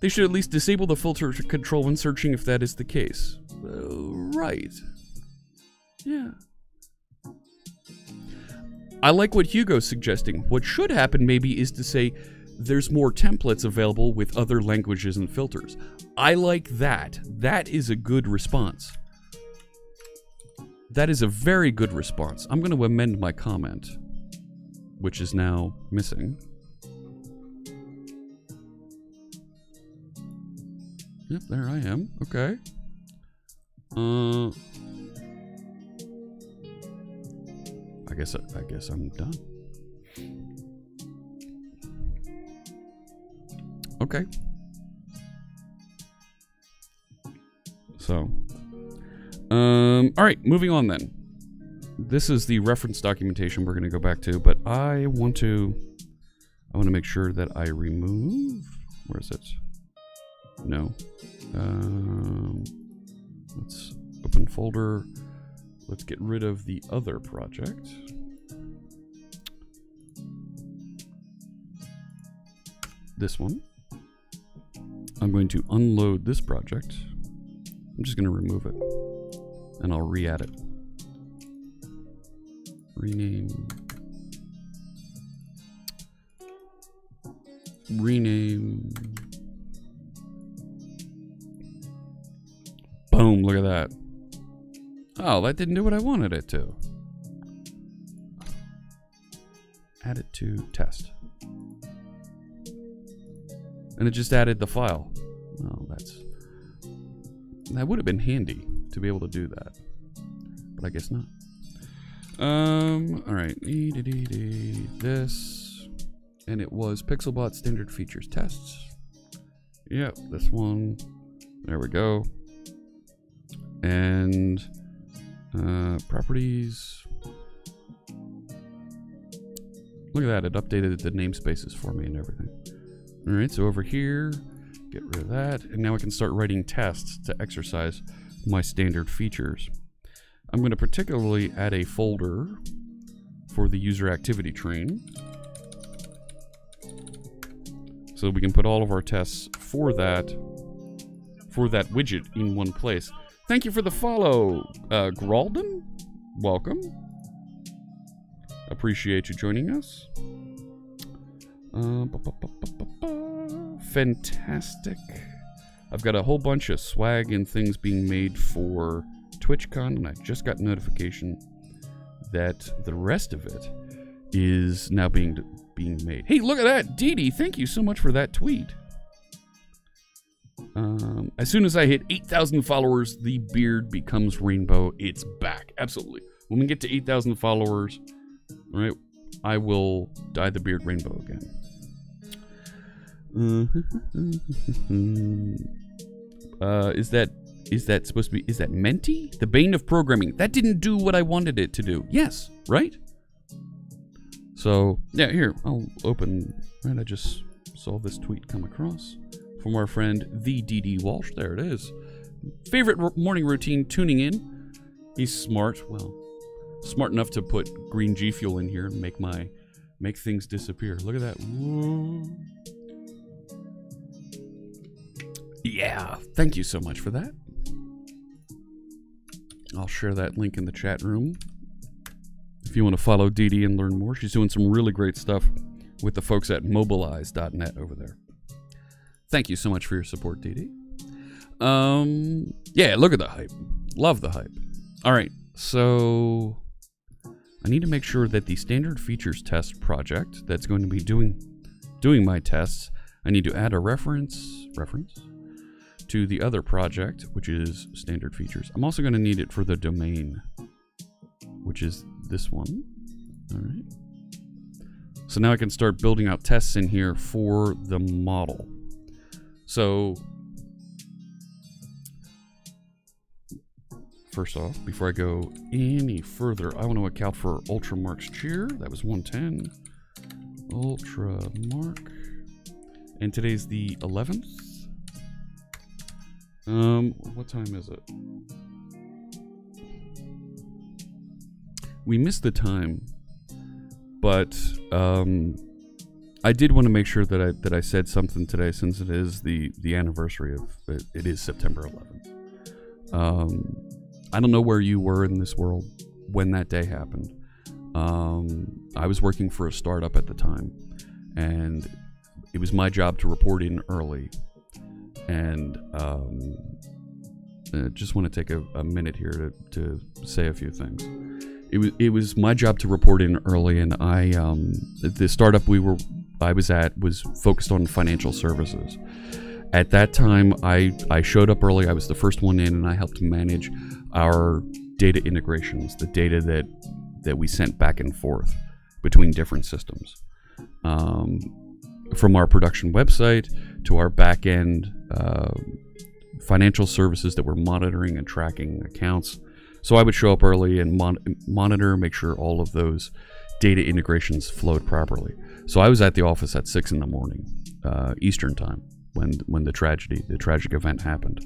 they should at least disable the filter control when searching if that is the case. Uh, right. Yeah. I like what Hugo's suggesting. What should happen maybe is to say there's more templates available with other languages and filters. I like that. That is a good response. That is a very good response. I'm going to amend my comment, which is now missing. Yep, there I am. Okay. Uh, guess I guess I'm done. Okay. So, um, all right, moving on then. This is the reference documentation we're going to go back to, but I want to, I want to make sure that I remove, where is it? No. Um, let's open folder. Let's get rid of the other project. This one. I'm going to unload this project. I'm just going to remove it and I'll re-add it. Rename. Rename. Boom, look at that. Oh, that didn't do what I wanted it to. Add it to test. And it just added the file. Oh, that's... That would have been handy to be able to do that. But I guess not. Um, alright. This. And it was PixelBot standard features tests. Yep, this one. There we go. And... Uh, properties. Look at that, it updated the namespaces for me and everything. All right, so over here, get rid of that. And now I can start writing tests to exercise my standard features. I'm going to particularly add a folder for the user activity train. So we can put all of our tests for that, for that widget in one place. Thank you for the follow, uh, Graldon. Welcome. Appreciate you joining us. Uh, ba -ba -ba -ba -ba -ba. Fantastic. I've got a whole bunch of swag and things being made for TwitchCon, and I just got notification that the rest of it is now being being made. Hey, look at that, Dee Dee. Thank you so much for that tweet. Um, as soon as I hit eight thousand followers, the beard becomes rainbow. It's back. Absolutely. When we get to eight thousand followers, right, I will dye the beard rainbow again. Uh, is that, is that supposed to be, is that Menti? The bane of programming. That didn't do what I wanted it to do. Yes, right? So, yeah, here, I'll open, right, I just saw this tweet come across. From our friend, the D D Walsh. There it is. Favorite morning routine, tuning in. He's smart. Well, smart enough to put green G Fuel in here and make my, make things disappear. Look at that. Whoa. Yeah. Thank you so much for that. I'll share that link in the chat room. If you want to follow D D and learn more, she's doing some really great stuff with the folks at mobilize dot net over there. Thank you so much for your support, D D. Um, yeah, look at the hype. Love the hype. All right, so I need to make sure that the standard features test project that's going to be doing doing my tests, I need to add a reference reference to the other project, which is standard features. I'm also going to need it for the domain, which is this one. All right. So now I can start building out tests in here for the model. So, first off, before I go any further, I want to account for Ultra Mark's cheer. That was one ten. Ultra Mark. And today's the eleventh. Um, what time is it? We missed the time, but, um... I did want to make sure that I that I said something today, since it is the the anniversary of it, it is September eleventh. Um, I don't know where you were in this world when that day happened. Um, I was working for a startup at the time, and it was my job to report in early. And um, I just want to take a, a minute here to to say a few things. It was it was my job to report in early, and I um, the startup we were. I was at was focused on financial services. At that time, I, I showed up early. I was the first one in, and I helped manage our data integrations, the data that that we sent back and forth between different systems, um, from our production website to our back-end uh, financial services that were monitoring and tracking accounts. So I would show up early and mon monitor, make sure all of those data integrations flowed properly. So I was at the office at six in the morning, uh, Eastern time, when when the tragedy, the tragic event happened.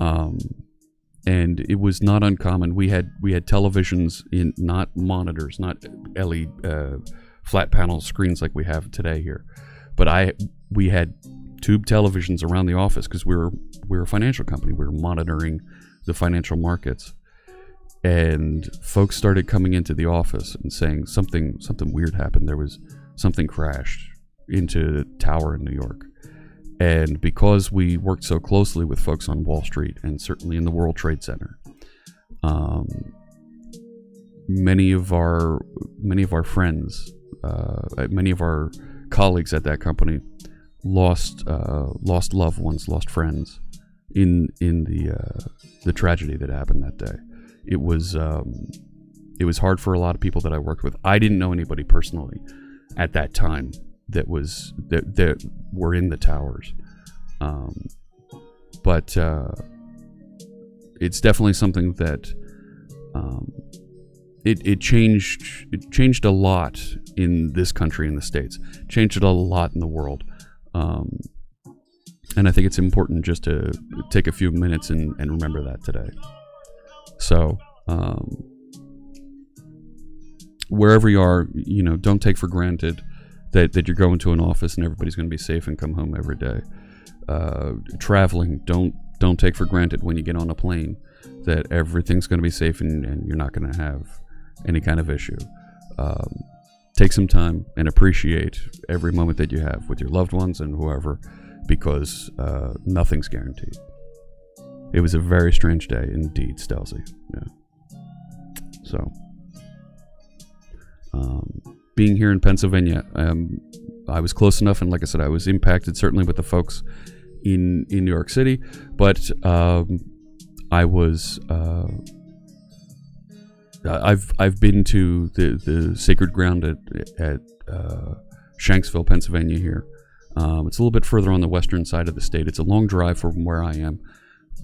Um, and it was not uncommon. We had we had televisions in, not monitors, not L E D uh, flat panel screens like we have today here, but I we had tube televisions around the office because we were we were a financial company. We were monitoring the financial markets. And folks started coming into the office and saying something something weird happened. There was something crashed into the tower in New York. And because we worked so closely with folks on Wall Street and certainly in the World Trade Center, um, many of our many of our friends, uh, many of our colleagues at that company lost uh, lost loved ones, lost friends in in the uh, the tragedy that happened that day. It was um, it was hard for a lot of people that I worked with. I didn't know anybody personally at that time that was that, that were in the towers, um, but uh, it's definitely something that um, it it changed it changed a lot in this country, in the States, changed it a lot in the world. Um, and I think it's important just to take a few minutes and, and remember that today. So, um, wherever you are, you know, don't take for granted that, that you're going to an office and everybody's going to be safe and come home every day. Uh, traveling, don't don't take for granted when you get on a plane that everything's going to be safe and, and you're not going to have any kind of issue. Um, take some time and appreciate every moment that you have with your loved ones and whoever, because uh, nothing's guaranteed. It was a very strange day indeed, Stelzy. Yeah. So, um, being here in Pennsylvania, um, I was close enough, and like I said, I was impacted certainly with the folks in in New York City, but um, I was uh, I've I've been to the the sacred ground at at uh, Shanksville, Pennsylvania. Here, um, it's a little bit further on the western side of the state. It's a long drive from where I am.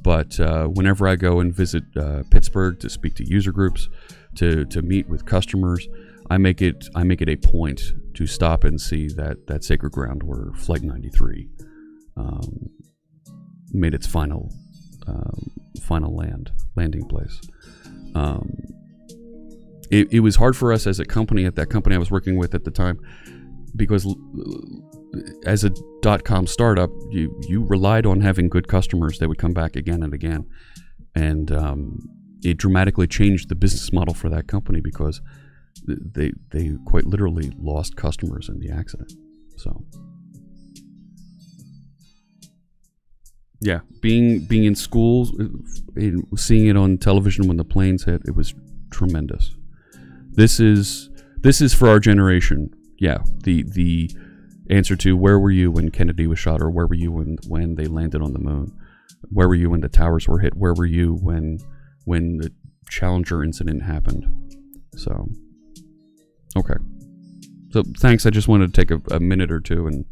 But uh, whenever I go and visit uh, Pittsburgh to speak to user groups, to, to meet with customers, I make it I make it a point to stop and see that, that sacred ground where Flight ninety-three um, made its final um, final land landing place. Um, it, it was hard for us as a company, at that company I was working with at the time, because as a dot-com startup, you, you relied on having good customers that would come back again and again. And um, it dramatically changed the business model for that company because they, they quite literally lost customers in the accident. So, yeah, being, being in schools, seeing it on television when the planes hit, it was tremendous. This is, this is for our generation. Yeah, the... the answer to where were you when Kennedy was shot, or where were you when, when they landed on the moon? Where were you when the towers were hit? Where were you when when the Challenger incident happened? So, okay. So thanks. I just wanted to take a, a minute or two and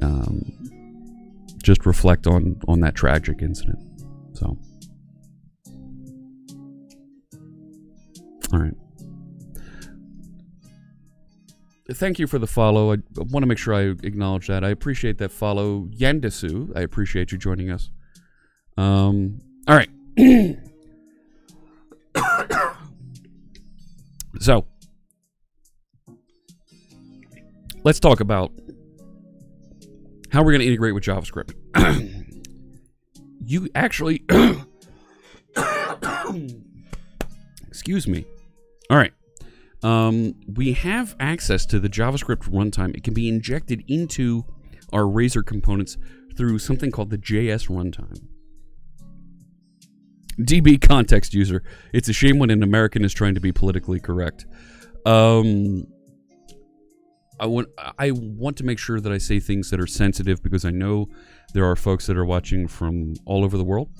um, just reflect on, on that tragic incident. So, all right. Thank you for the follow. I want to make sure I acknowledge that. I appreciate that follow. Yandesu, I appreciate you joining us. Um, all right. So, let's talk about how we're going to integrate with JavaScript. You actually... Excuse me. All right. Um, we have access to the JavaScript runtime. It can be injected into our Razor components through something called the J S runtime. D B context user. It's a shame when an American is trying to be politically correct. Um, I want, I want to make sure that I say things that are sensitive because I know there are folks that are watching from all over the world.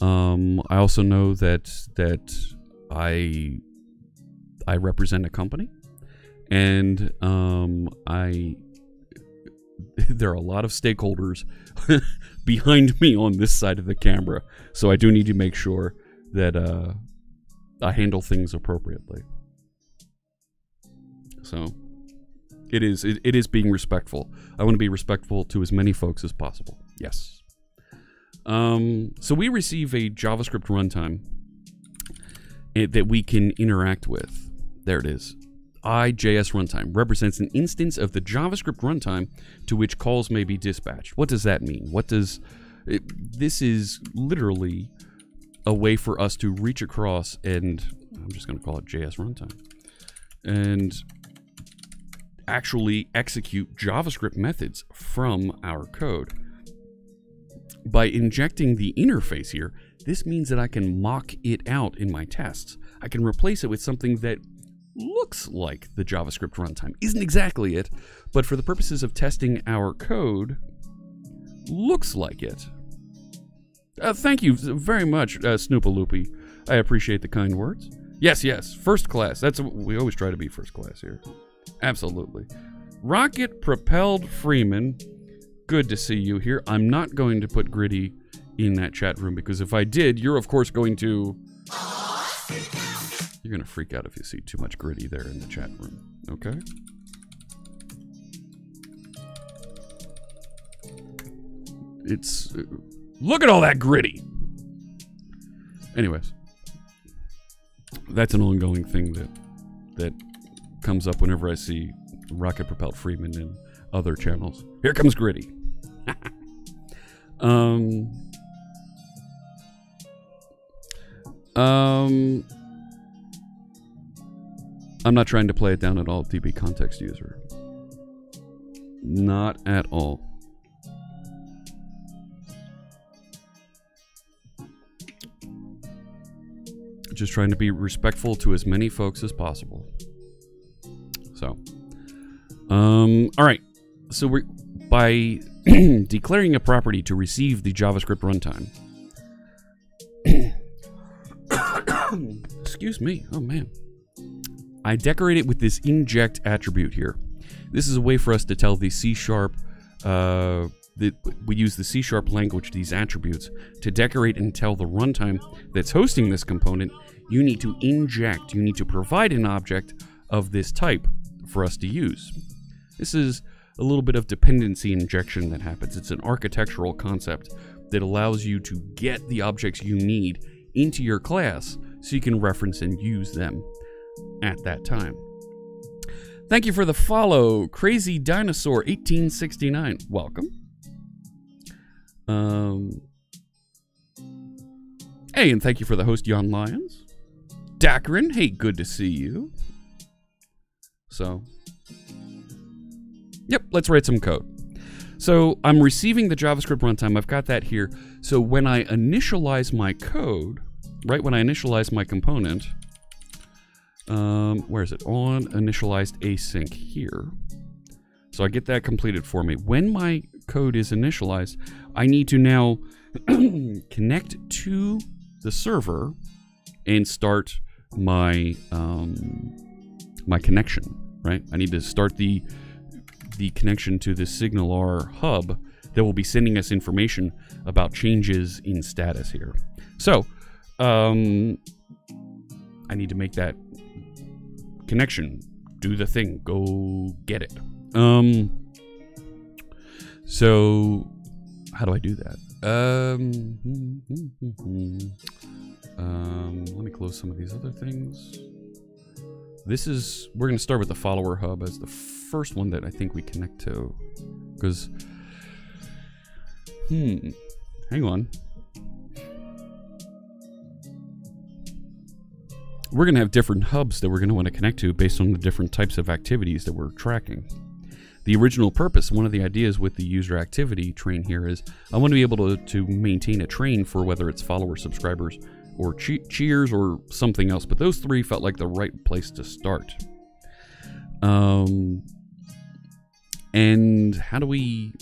Um, I also know that, that I... I represent a company, and um, I there are a lot of stakeholders behind me on this side of the camera, so I do need to make sure that uh, I handle things appropriately. So it is it, it is being respectful. I want to be respectful to as many folks as possible. Yes. Um, so we receive a JavaScript runtime that we can interact with. There it is. I J S runtime represents an instance of the JavaScript runtime to which calls may be dispatched. What does that mean? What does it, this is literally a way for us to reach across, and I'm just going to call it J S runtime, and actually execute JavaScript methods from our code. By injecting the interface here, this means that I can mock it out in my tests. I can replace it with something that looks like the JavaScript runtime. Isn't exactly it, but for the purposes of testing our code, looks like it. Uh, thank you very much, uh, Snoopaloopy. I appreciate the kind words. Yes, yes, first class. That's we always try to be first class here. Absolutely. Rocket Propelled Freeman, good to see you here. I'm not going to put Gritty in that chat room, because if I did, you're of course going to... You're going to freak out if you see too much Gritty there in the chat room, okay? It's... Look at all that Gritty! Anyways. That's an ongoing thing that that comes up whenever I see Rocket Propelled Freeman in other channels. Here comes Gritty. um, um, I'm not trying to play it down at all, D B context user. Not at all. Just trying to be respectful to as many folks as possible. So, um, all right. So we're, by declaring a property to receive the JavaScript runtime. Excuse me. Oh, man. I decorate it with this inject attribute here. This is a way for us to tell the C sharp, uh, that we use the C sharp language, these attributes, to decorate and tell the runtime that's hosting this component, you need to inject, you need to provide an object of this type for us to use. This is a little bit of dependency injection that happens. It's an architectural concept that allows you to get the objects you need into your class so you can reference and use them at that time. Thank you for the follow, Crazy Dinosaur eighteen sixty-nine. Welcome. Um, hey, and thank you for the host, Jan Lyons. Dakarin, hey, good to see you. So, yep, let's write some code. So I'm receiving the JavaScript runtime. I've got that here. So when I initialize my code, right when I initialize my component, um, where is it? On initialized async here. So I get that completed for me. When my code is initialized, I need to now connect to the server and start my um, my connection, right? I need to start the the connection to the SignalR hub that will be sending us information about changes in status here. So um, I need to make that connection, do the thing, go get it. Um, So, how do I do that? Um, um, let me close some of these other things. This is, we're going to start with the follower hub as the first one that I think we connect to. Because, hmm, hang on. We're going to have different hubs that we're going to want to connect to based on the different types of activities that we're tracking. The original purpose, one of the ideas with the user activity train here is I want to be able to, to maintain a train for whether it's followers, subscribers, or che cheers, or something else. But those three felt like the right place to start. Um, and how do we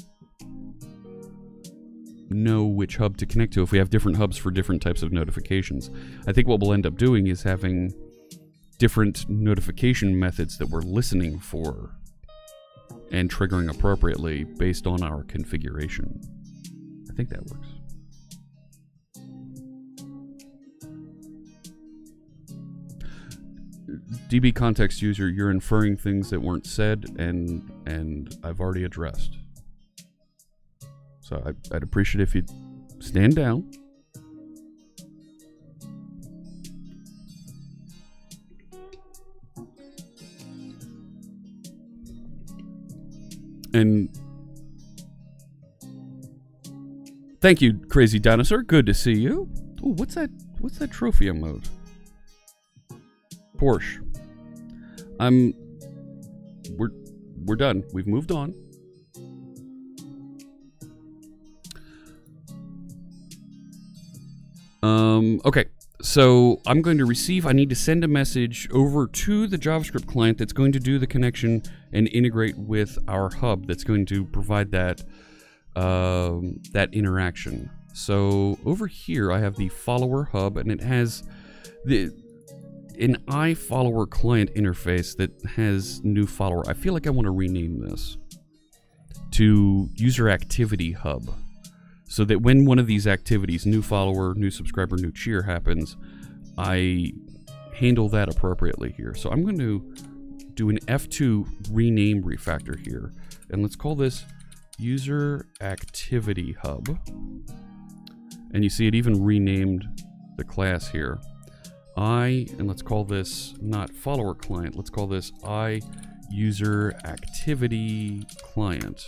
know which hub to connect to if we have different hubs for different types of notifications? I think what we'll end up doing is having different notification methods that we're listening for and triggering appropriately based on our configuration. I think that works. D B context user, you're inferring things that weren't said and and I've already addressed. So I, I'd appreciate if you'd stand down. And thank you, Crazy Dinosaur. Good to see you. Ooh, what's that? What's that trophy I mowed? Porsche. I'm. We're we're done. We've moved on. Um. Okay. So I'm going to receive, I need to send a message over to the JavaScript client that's going to do the connection and integrate with our hub that's going to provide that, um, that interaction. So over here, I have the follower hub and it has the, an iFollower client interface that has new follower. I feel like I want to rename this to user activity hub, so that when one of these activities, new follower, new subscriber, new cheer happens, I handle that appropriately here. So I'm going to do an F two rename refactor here. And let's call this user activity hub. And you see it even renamed the class here. I, and let's call this not follower client, let's call this I user activity client.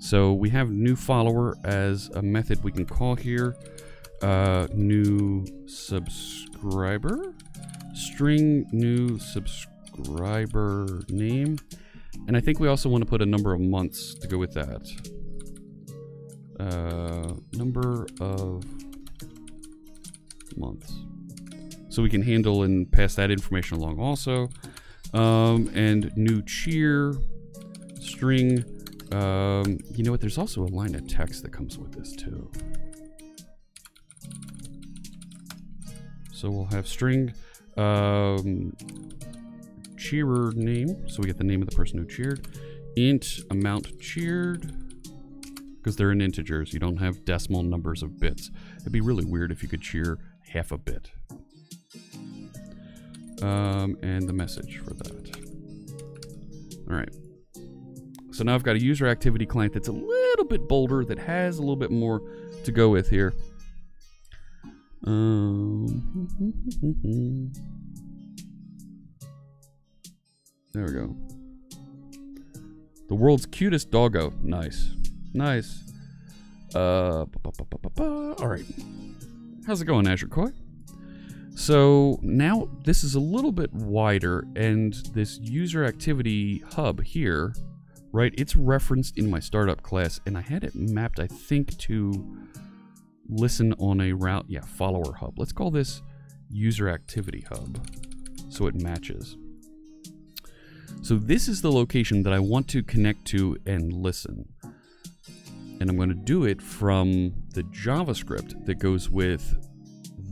So we have new follower as a method we can call here, uh, new subscriber, string new subscriber name. And I think we also want to put a number of months to go with that. Uh, number of months. So we can handle and pass that information along also. Um, and new cheer, string. Um, you know what, there's also a line of text that comes with this too. So we'll have string um, cheerer name, so we get the name of the person who cheered, int amount cheered, because they're in integers, you don't have decimal numbers of bits. It'd be really weird if you could cheer half a bit. Um, and the message for that. All right. So now I've got a user activity client that's a little bit bolder, that has a little bit more to go with here. Um, there we go. The world's cutest doggo. Nice. Nice. Uh, ba, ba, ba, ba, ba. All right. How's it going, Azure Koi? So now this is a little bit wider, and this user activity hub here, right, it's referenced in my startup class, and I had it mapped, I think, to listen on a route. Yeah, follower hub. Let's call this user activity hub so it matches. So this is the location that I want to connect to and listen. And I'm going to do it from the JavaScript that goes with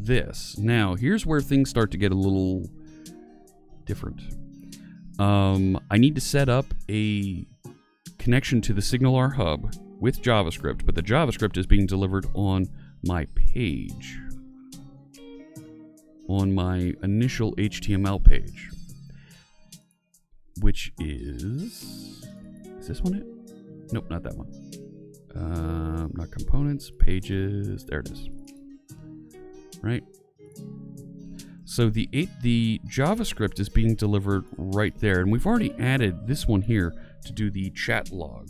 this. Now, here's where things start to get a little different. Um, I need to set up a connection to the SignalR hub with JavaScript, but the JavaScript is being delivered on my page, on my initial H T M L page, which is, is this one it? Nope, not that one. Um, not components, pages, there it is, right? So the, eight, the JavaScript is being delivered right there, and we've already added this one here to do the chat log.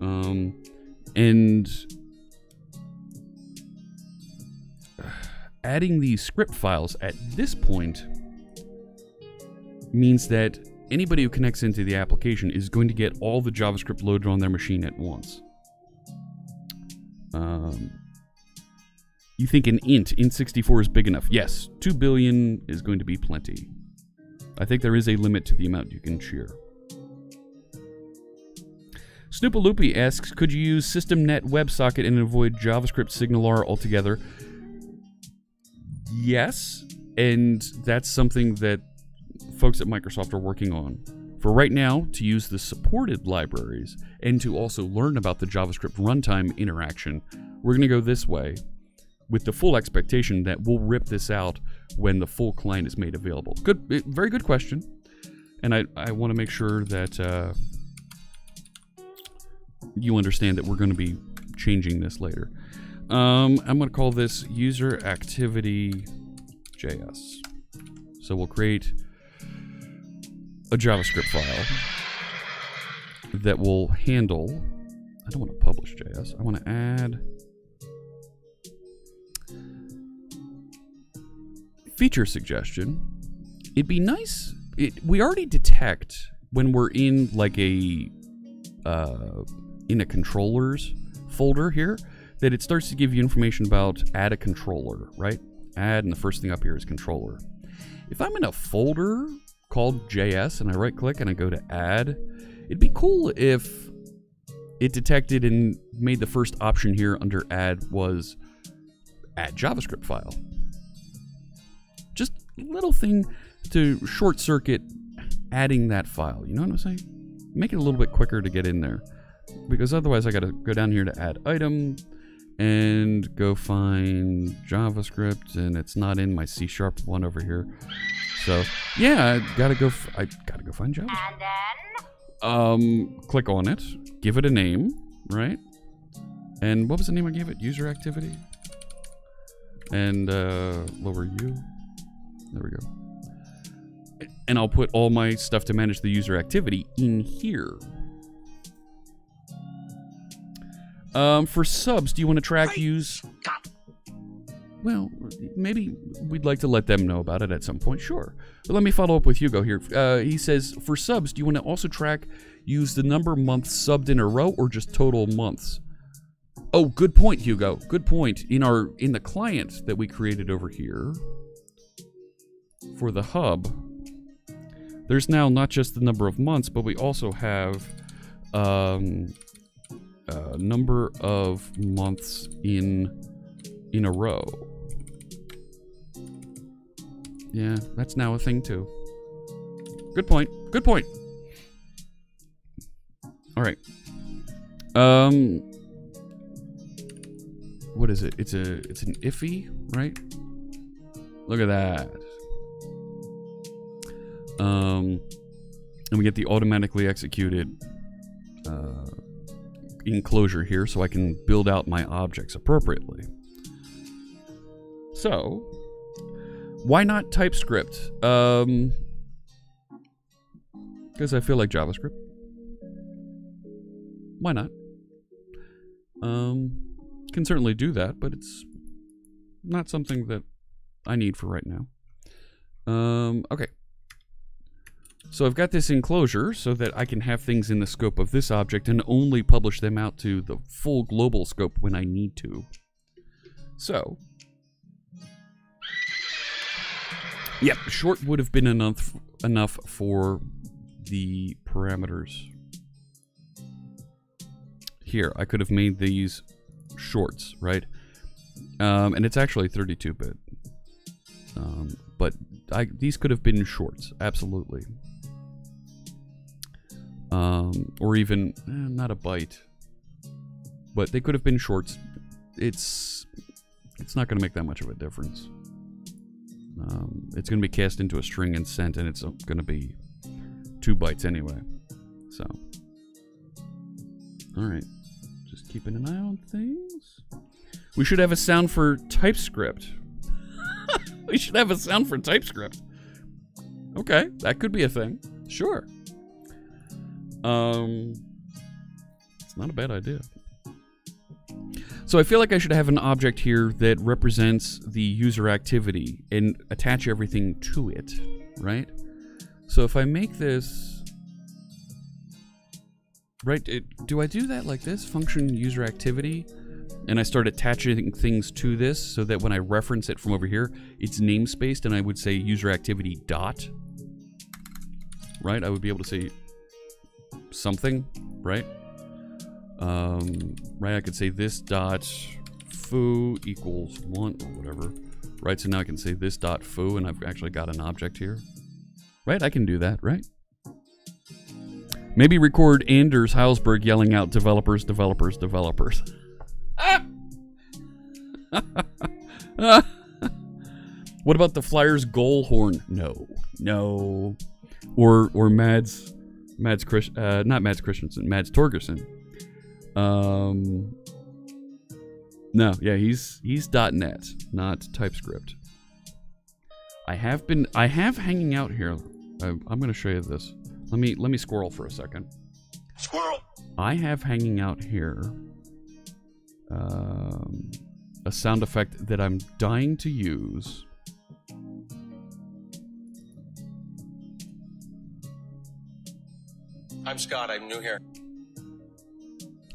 Um, and adding these script files at this point means that anybody who connects into the application is going to get all the JavaScript loaded on their machine at once. Um, you think an int, int sixty-four is big enough? Yes, two billion is going to be plenty. I think there is a limit to the amount you can cheer. Snoopaloopy asks, could you use SystemNet WebSocket and avoid JavaScript SignalR altogether? yes, and that's something that folks at Microsoft are working on. For right now, to use the supported libraries and to also learn about the JavaScript runtime interaction, we're going to go this way with the full expectation that we'll rip this out when the full client is made available. Good, very good question. And I, I want to make sure that uh, you understand that we're going to be changing this later. Um, I'm going to call this user activity J S. So we'll create a JavaScript file that will handle, I don't want to publish J S, I want to add feature suggestion. It'd be nice, it, we already detect when we're in like a, uh, in a controllers folder here, that it starts to give you information about add a controller, right? Add, and the first thing up here is controller. If I'm in a folder called J S and I right click and I go to add, it'd be cool if it detected and made the first option here under add was add JavaScript file. Just a little thing to short circuit adding that file, you know what I'm saying? Make it a little bit quicker to get in there, because otherwise I gotta go down here to add item and go find JavaScript, and it's not in my C sharp one over here. So yeah, I gotta go. F I gotta go find JavaScript. And then? Um, click on it, give it a name, right? And what was the name I gave it? User activity. And uh, lower U. There we go. And I'll put all my stuff to manage the user activity in here. Um, for subs, do you want to track use? Well, maybe we'd like to let them know about it at some point, sure. But let me follow up with Hugo here. Uh, he says, for subs, do you want to also track use the number months subbed in a row or just total months? Oh, good point, Hugo. Good point. In our in the client that we created over here for the hub, there's now not just the number of months, but we also have um, Uh, number of months in in a row. Yeah, that's now a thing too. Good point. Good point. All right. Um, what is it? It's a it's an iffy, right? Look at that. Um, and we get the automatically executed. Uh, enclosure here so I can build out my objects appropriately. So why not TypeScript? Um, because I feel like JavaScript. Why not? Um, can certainly do that, but it's not something that I need for right now. Um, okay. So I've got this enclosure so that I can have things in the scope of this object and only publish them out to the full global scope when I need to. So, yep, short would have been enough enough for the parameters. Here, I could have made these shorts, right? Um, and it's actually thirty-two bit, um, but I, these could have been shorts, absolutely. Um, or even, eh, not a byte, but they could have been shorts. It's it's not going to make that much of a difference. Um, it's going to be cast into a string and sent, and it's going to be two bytes anyway. So, all right, just keeping an eye on things. We should have a sound for TypeScript. We should have a sound for TypeScript. Okay, that could be a thing. Sure. Um, it's not a bad idea. So I feel like I should have an object here that represents the user activity and attach everything to it, right? So if I make this, right, it, do I do that like this? Function user activity, and I start attaching things to this so that when I reference it from over here, it's namespaced, and I would say user activity dot, right? I would be able to say something, right? Um, right, I could say this dot foo equals one or whatever, right? So now I can say this dot foo, and I've actually got an object here, right? I can do that, right? Maybe record Anders Heilsberg yelling out developers, developers, developers. Ah! ah! What about the Flyers goal horn? No, no. Or or Mads, Mads Chris, uh, not Mads Christensen, Mads Torgerson. Um, no, yeah, he's he's .dot net, not TypeScript. I have been, I have hanging out here. I'm, I'm going to show you this. Let me let me squirrel for a second. Squirrel. I have hanging out here um, a sound effect that I'm dying to use. I'm Scott. I'm new here.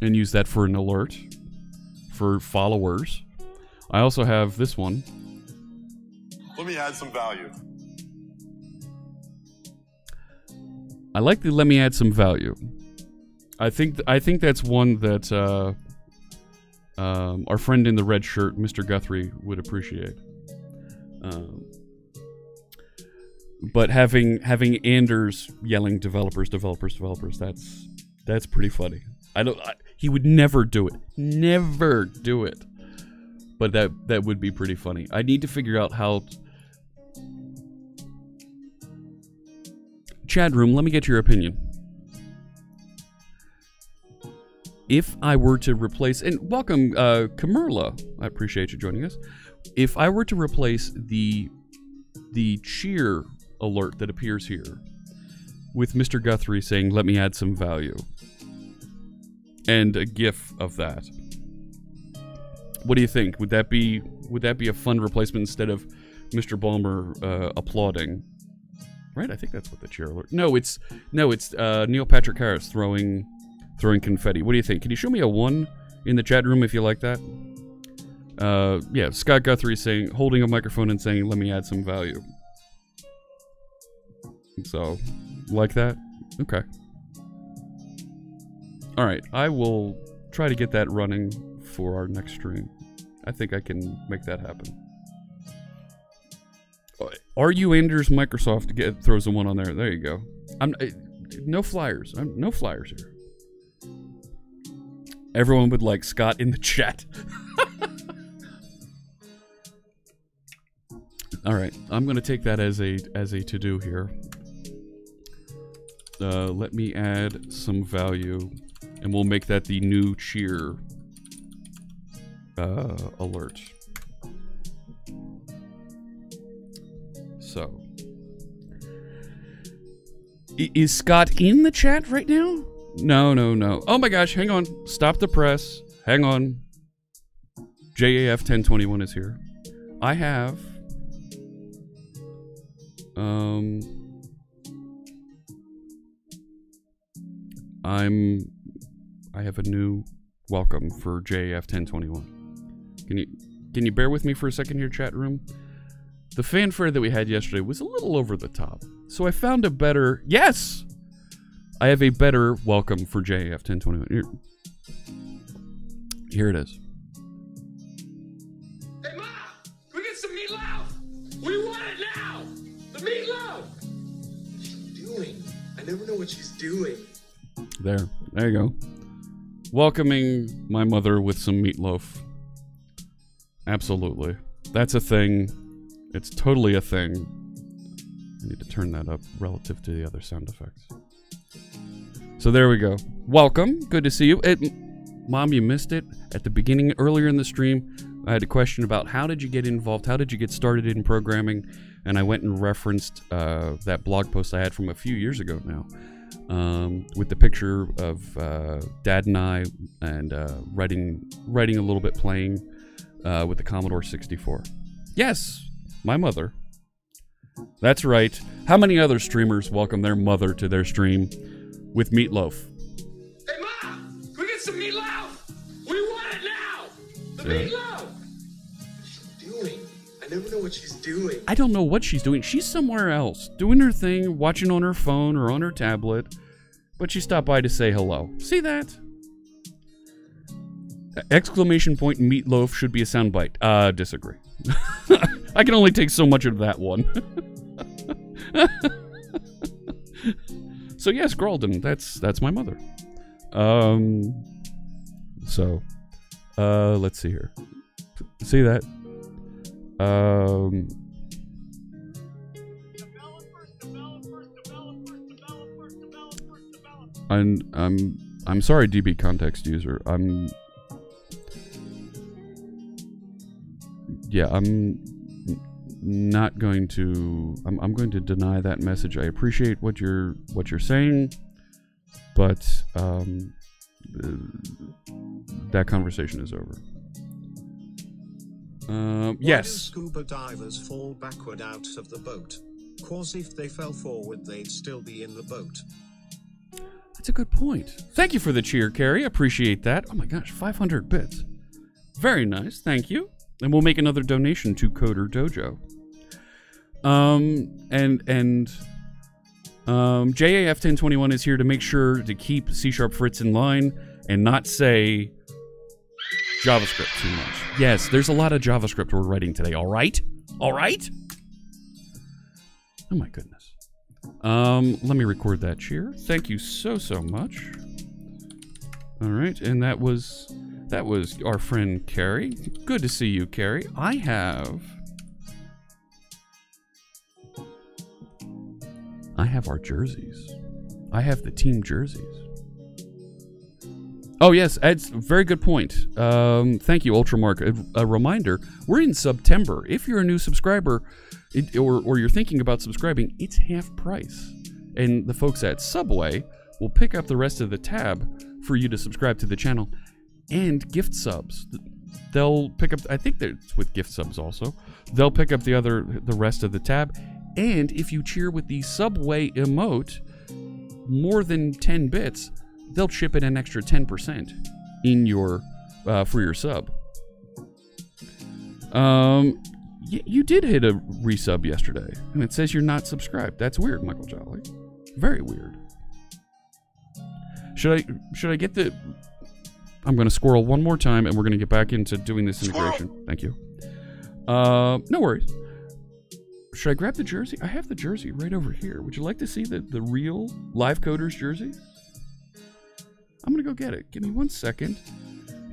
And use that for an alert for followers. I also have this one. Let me add some value. I like the let me add some value. I think th I think that's one that uh, um, our friend in the red shirt, Mister Guthrie, would appreciate. Um, but having having Anders yelling developers, developers, developers, that's that's pretty funny. I don't. I, he would never do it. Never do it. But that that would be pretty funny. I need to figure out how. Chat room, let me get your opinion. If I were to replace, and welcome, uh, Camerla. I appreciate you joining us. If I were to replace the the cheer alert that appears here with Mister Guthrie saying, "Let me add some value," and a GIF of that, what do you think? Would that be would that be a fun replacement instead of Mister Balmer uh, applauding? Right, I think that's what the cheer alert. No, it's no, it's uh, Neil Patrick Harris throwing throwing confetti. What do you think? Can you show me a one in the chat room if you like that? Uh, yeah, Scott Guthrie saying, holding a microphone and saying, "Let me add some value." So, like that. Okay. All right, I will try to get that running for our next stream. I think I can make that happen. Are you Anders Microsoft? Get, throws a one on there. There you go. I'm I, no flyers. I'm no flyers here. Everyone would like Scott in the chat. All right, I'm gonna take that as a as a to do here. Uh, let me add some value, and we'll make that the new cheer uh, alert. So, is Scott in the chat right now? No, no, no. Oh my gosh, hang on. Stop the press. Hang on. J A F ten twenty-one is here. I have... Um... I'm... I have a new welcome for J A F ten twenty-one. Can you, can you bear with me for a second here, chat room? The fanfare that we had yesterday was a little over the top, so I found a better... Yes! I have a better welcome for J A F ten twenty-one. Here, here it is. Hey, Ma! We get some meatloaf! We want it now! The meatloaf! What is she doing? I never know what she's doing. There. There you go. Welcoming my mother with some meatloaf. Absolutely. That's a thing. It's totally a thing. I need to turn that up relative to the other sound effects. So there we go. Welcome. Good to see you. It, Mom, you missed it. At the beginning, earlier in the stream, I had a question about how did you get involved? How did you get started in programming? And I went and referenced uh, that blog post I had from a few years ago now um, with the picture of uh, Dad and I and uh, writing, writing a little bit, playing uh, with the Commodore sixty-four. Yes! My mother. That's right. How many other streamers welcome their mother to their stream with meatloaf? Hey, Ma! Can we get some meatloaf? We want it now! The yeah. meatloaf! What is she doing? I never know what she's doing. I don't know what she's doing. She's somewhere else, doing her thing, watching on her phone or on her tablet, but she stopped by to say hello. See that? Exclamation point meatloaf should be a soundbite. Uh, disagree. I can only take so much of that one. So yes, Graldon, that's that's my mother. Um, so uh, let's see here. See that? Um, developers, developers, developers, developers, developers, developers. I'm I'm I'm sorry, D B context user. I'm yeah. I'm not going to. I'm I'm going to deny that message. I appreciate what you're what you're saying, but um, that conversation is over. Um, yes. Why do scuba divers fall backward out of the boat? Cause if they fell forward, they'd still be in the boat. That's a good point. Thank you for the cheer, Carrie. Appreciate that. Oh my gosh, five hundred bits. Very nice. Thank you. And we'll make another donation to Coder Dojo. Um, and and um, J A F ten twenty-one is here to make sure to keep C# Fritz in line and not say JavaScript too much. Yes, there's a lot of JavaScript we're writing today, all right? All right? Oh my goodness. Um, let me record that cheer. Thank you so, so much. All right, and that was that was our friend Carrie. Good to see you, Carrie. I have... I have our jerseys. I have the team jerseys. Oh, yes, it's a very good point. Um, thank you, Ultramark. A, a reminder, we're in September. If you're a new subscriber it, or, or you're thinking about subscribing, it's half price. And the folks at Subway will pick up the rest of the tab for you to subscribe to the channel and gift subs. They'll pick up, I think it's with gift subs also. They'll pick up the other, the rest of the tab. And if you cheer with the Subway emote, more than ten bits, they'll chip in an extra ten percent in your uh, for your sub. Um, y you did hit a resub yesterday, and it says you're not subscribed. That's weird, Michael Jolly. Very weird. Should I should I get the? I'm going to squirrel one more time, and we're going to get back into doing this integration. Thank you. Uh, no worries. Should I grab the jersey? I have the jersey right over here. Would you like to see the the real Live Coders jersey? I'm gonna go get it. Give me one second.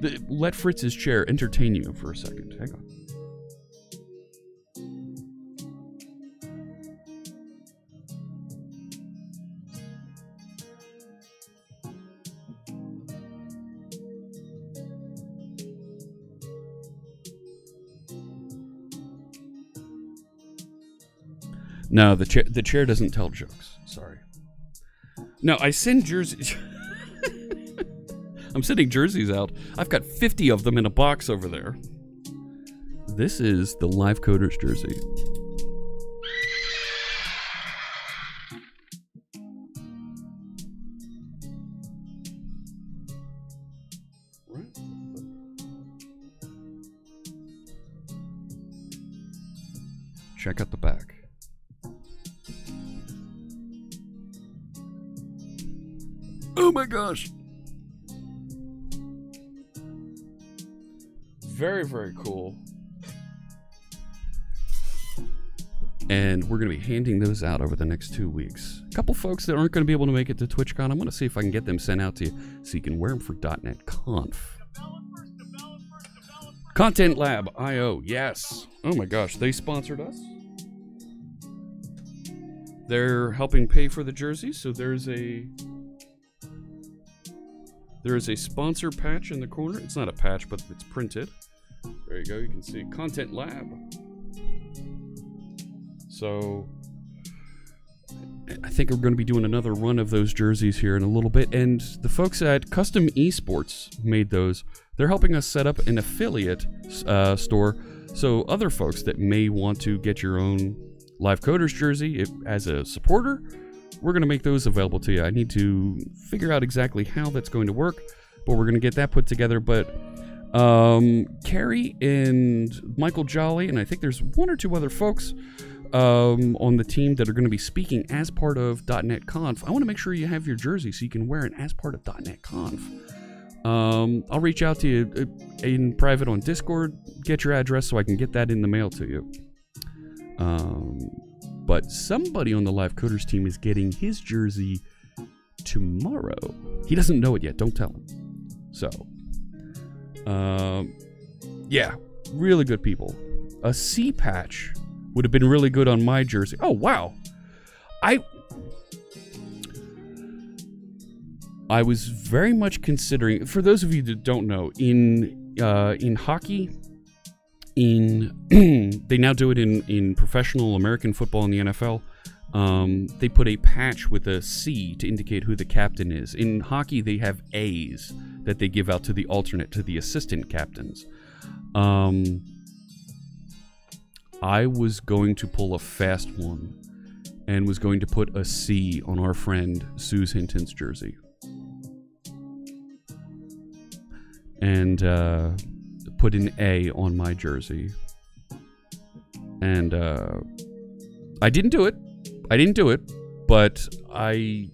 The, let Fritz's chair entertain you for a second. Hang on. No, the chair. The chair doesn't tell jokes. Sorry. No, I send jerseys. I'm sending jerseys out. I've got fifty of them in a box over there. This is the Live Coders jersey. Check out the back. Oh my gosh. Very, very cool. And we're going to be handing those out over the next two weeks. A couple folks that aren't going to be able to make it to TwitchCon, I'm going to see if I can get them sent out to you so you can wear them for .dot net Conf. Developers, developers, developers. Content Lab I O, yes. Oh my gosh, they sponsored us. They're helping pay for the jersey, so there's a... There is a sponsor patch in the corner. It's not a patch, but it's printed. There you go, you can see Content Lab. So I think we're gonna be doing another run of those jerseys here in a little bit. And the folks at Custom Esports made those. They're helping us set up an affiliate uh, store. So other folks that may want to get your own Live Coders jersey if, as a supporter, we're going to make those available to you. I need to figure out exactly how that's going to work, but we're going to get that put together. But um, Carrie and Michael Jolly, and I think there's one or two other folks um, on the team that are going to be speaking as part of .dot net Conf. I want to make sure you have your jersey so you can wear it as part of .dot net Conf. Um, I'll reach out to you in private on Discord, get your address so I can get that in the mail to you. Um, but somebody on the Live Coders team is getting his jersey tomorrow. He doesn't know it yet. Don't tell him. So, um, yeah, really good people. A C patch would have been really good on my jersey. Oh, wow. I... I was very much considering, for those of you that don't know, in uh, in hockey, in they now do it in, in professional American football in the N F L. Um, they put a patch with a C to indicate who the captain is. In hockey, they have A's that they give out to the alternate, to the assistant captains. Um, I was going to pull a fast one and was going to put a C on our friend Suze Hinton's jersey. And uh, put an A on my jersey. And uh, I didn't do it. I didn't do it, but I...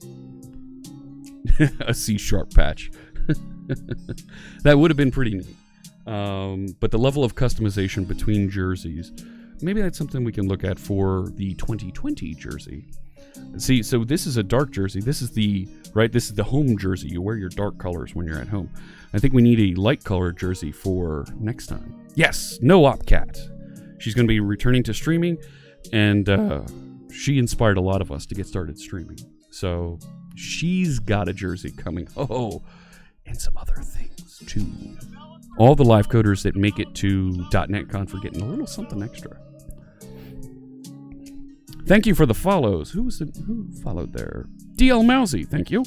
a C-sharp patch. That would have been pretty neat. Um, but the level of customization between jerseys, maybe that's something we can look at for the twenty twenty jersey. See, so this is a dark jersey. This is the, right, this is the home jersey. You wear your dark colors when you're at home. I think we need a light color jersey for next time. Yes, no Opcat. She's going to be returning to streaming, and uh, she inspired a lot of us to get started streaming. So she's got a jersey coming. Oh, and some other things, too. All the live coders that make it to .dot net Conf are getting a little something extra. Thank you for the follows. Who was the, who followed there? D L Mousy, thank you.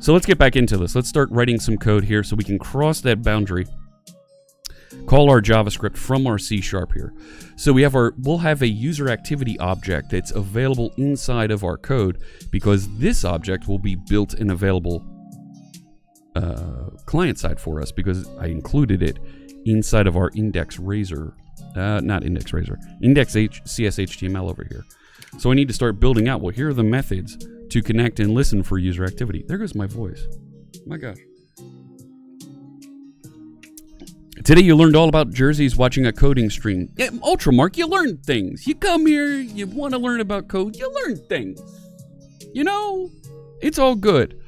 So let's get back into this. Let's start writing some code here so we can cross that boundary. Call our JavaScript from our C sharp here. So we have our, we'll have a user activity object that's available inside of our code, because this object will be built and available uh, client side for us, because I included it inside of our index Razor. Uh, not index Razor, index H C S H T M L over here. So I need to start building out. Well, here are the methods to connect and listen for user activity. There goes my voice. My gosh. Today you learned all about jerseys watching a coding stream. Yeah, Ultramark, you learn things. You come here, you want to learn about code, you learn things. You know, it's all good.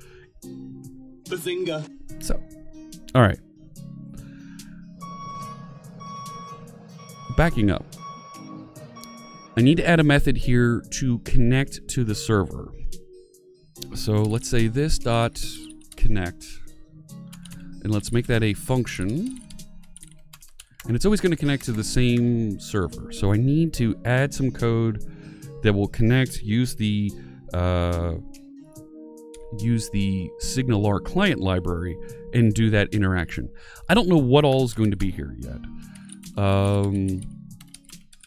Bazinga. So, all right. Backing up. I need to add a method here to connect to the server. So let's say this dot connect, and let's make that a function. And it's always going to connect to the same server. So I need to add some code that will connect, use the uh, use the SignalR client library, and do that interaction. I don't know what all is going to be here yet. Um,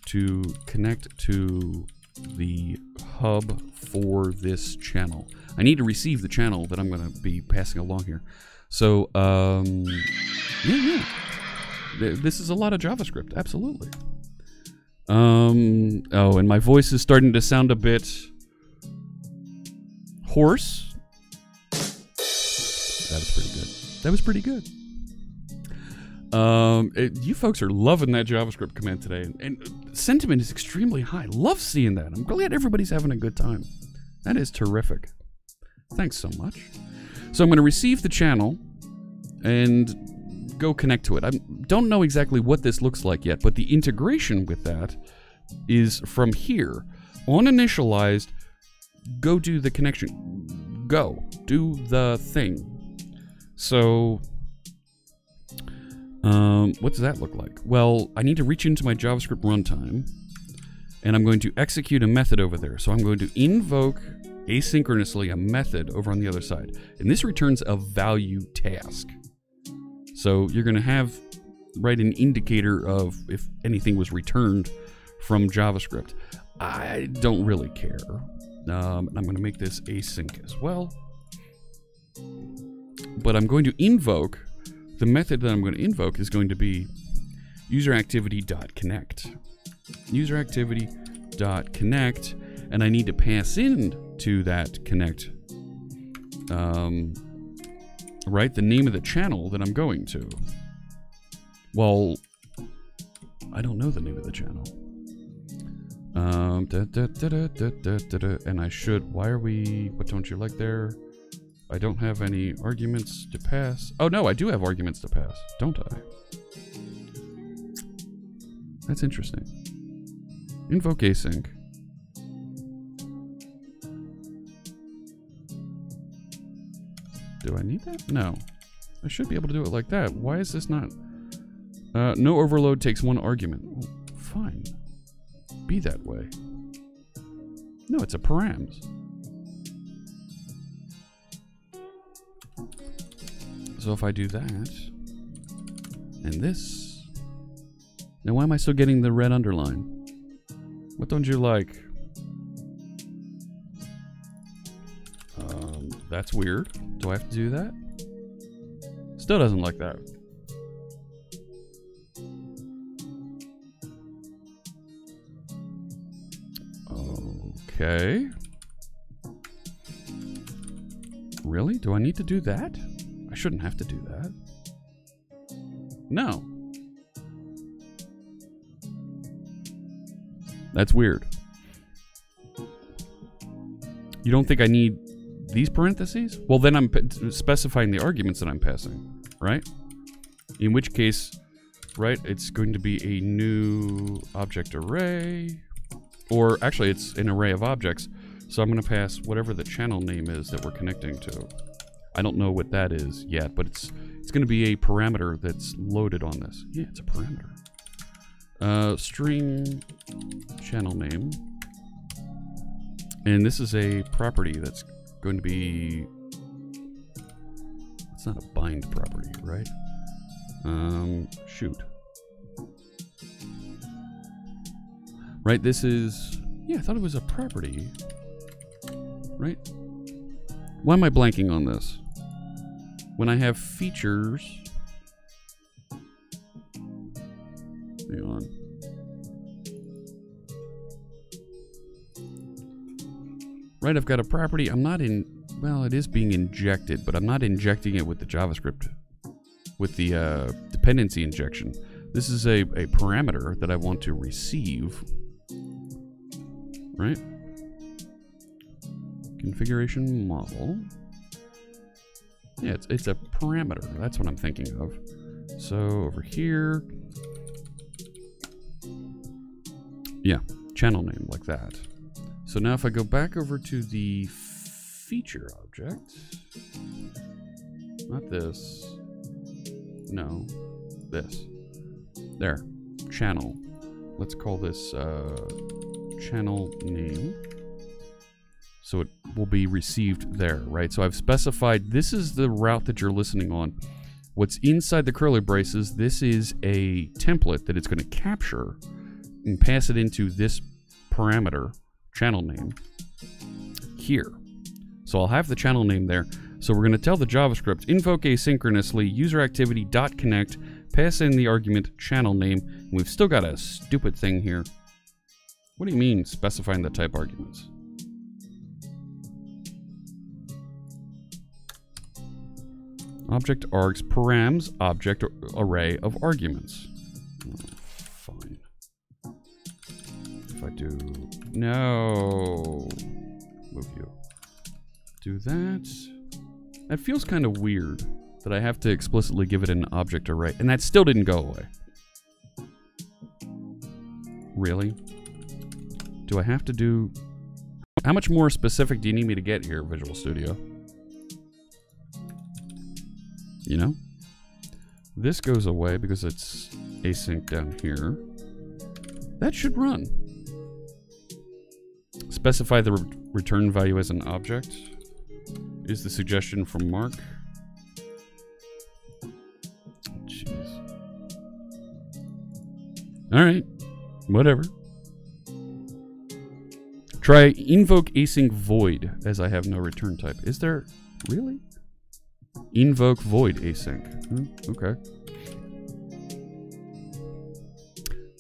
to connect to the hub for this channel. I need to receive the channel that I'm going to be passing along here. So, um, yeah, yeah. This is a lot of JavaScript, absolutely. Um, oh, and my voice is starting to sound a bit hoarse. That was pretty good. That was pretty good. Um, it, you folks are loving that JavaScript command today, and, and sentiment is extremely high. Love seeing that. I'm glad everybody's having a good time. That is terrific. Thanks so much. So I'm going to receive the channel and go connect to it. I don't know exactly what this looks like yet, but the integration with that is from here. On initialized, go do the connection. Go. Do the thing. So... Um, what does that look like? Well, I need to reach into my JavaScript runtime, and I'm going to execute a method over there. So I'm going to invoke asynchronously a method over on the other side. And this returns a value task. So you're going to have, right, an indicator of if anything was returned from JavaScript. I don't really care. Um, and I'm going to make this async as well. But I'm going to invoke... The method that I'm going to invoke is going to be userActivity.connect. userActivity.connect, and I need to pass in to that connect, um, right, the name of the channel that I'm going to. Well, I don't know the name of the channel. Um, da, da, da, da, da, da, da, da. And I should, why are we, what don't you like there? I don't have any arguments to pass. Oh no, I do have arguments to pass, don't I? That's interesting. Invoke async. Do I need that? No. I should be able to do it like that. Why is this not? Uh, no overload takes one argument. Oh, fine. Be that way. No, it's a params. So if I do that, and this. Now why am I still getting the red underline? What don't you like? Um, that's weird. Do I have to do that? Still doesn't like that. Okay. Really? Do I need to do that? I shouldn't have to do that. No. That's weird. You don't think I need these parentheses? Well, then I'm specifying the arguments that I'm passing, right? In which case, right, it's going to be a new object array, or actually it's an array of objects. So I'm gonna pass whatever the channel name is that we're connecting to. I don't know what that is yet, but it's it's gonna be a parameter that's loaded on this. Yeah, it's a parameter. Uh, string channel name. And this is a property that's going to be, it's not a bind property, right? Um, shoot. Right, this is, yeah, I thought it was a property, right? Why am I blanking on this? When I have features, hang on. Right, I've got a property. I'm not in, well, it is being injected, but I'm not injecting it with the JavaScript, with the uh, dependency injection. This is a, a parameter that I want to receive, right? Configuration model. Yeah, it's, it's a parameter. That's what I'm thinking of. So over here, yeah, channel name like that. So now if I go back over to the feature object, not this, no, this, there, channel. Let's call this uh, channel name. So it will be received there, right? So I've specified, this is the route that you're listening on. What's inside the curly braces, this is a template that it's gonna capture and pass it into this parameter. Channel name here. So I'll have the channel name there. So we're going to tell the JavaScript, invoke asynchronously, user activity dot connect, pass in the argument channel name. And we've still got a stupid thing here. What do you mean specifying the type arguments? Object args params object array of arguments. Oh, fine. If I do, no, move you, do that. That feels kind of weird that I have to explicitly give it an object array, and that still didn't go away. Really? Do I have to do, how much more specific do you need me to get here, Visual Studio? You know? This goes away because it's async down here. That should run. Specify the re return value as an object is the suggestion from Mark. Jeez. All right, whatever. Try invoke async void as I have no return type. Is there, really? Invoke void async, hmm, okay.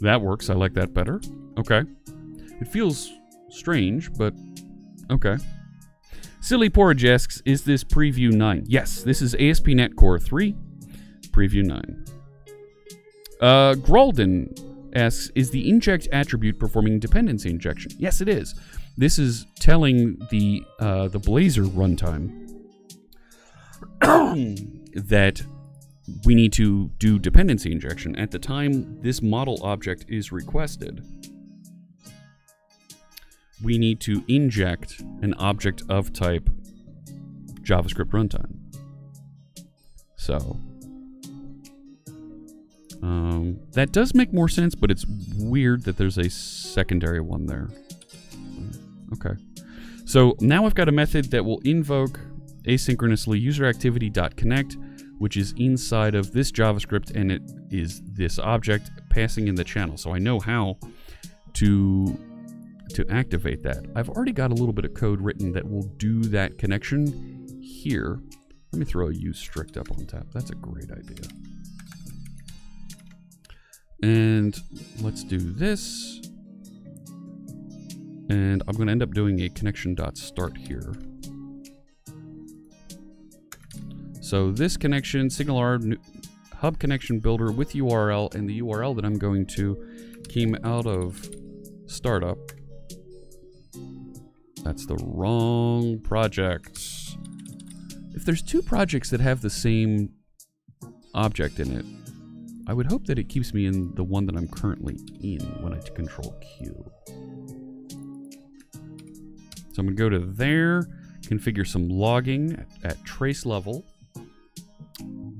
That works, I like that better, okay. It feels strange, but okay. Silly Porridge asks, is this preview nine? Yes, this is A S P dot net Core three, preview nine. Uh, Gralden asks, is the inject attribute performing dependency injection? Yes, it is. This is telling the uh, the Blazor runtime that we need to do dependency injection at the time this model object is requested. We need to inject an object of type JavaScript runtime. So um, that does make more sense, but it's weird that there's a secondary one there. Okay. So now I've got a method that will invoke asynchronously userActivity.connect, which is inside of this JavaScript, and it is this object passing in the channel. So I know how to to activate that. I've already got a little bit of code written that will do that connection here. Let me throw a use strict up on top. That's a great idea. And let's do this. And I'm going to end up doing a connection.start here. So this connection, SignalR hub connection builder with U R L, and the U R L that I'm going to came out of startup. That's the wrong project. If there's two projects that have the same object in it, I would hope that it keeps me in the one that I'm currently in when I control Q. So I'm gonna go to there, configure some logging at, at trace level,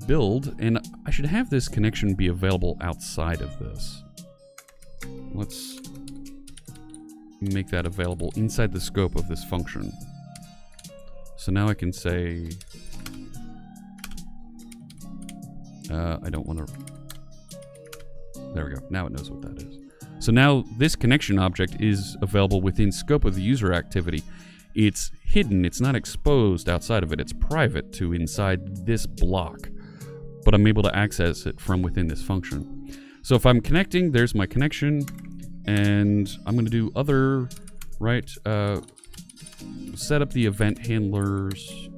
build, and I should have this connection be available outside of this. Let's make that available inside the scope of this function. So now I can say, uh, I don't wanna, there we go, now it knows what that is. So now this connection object is available within scope of the user activity. It's hidden, it's not exposed outside of it, it's private to inside this block, but I'm able to access it from within this function. So if I'm connecting, there's my connection, and I'm gonna do other, right? Uh, set up the event handlers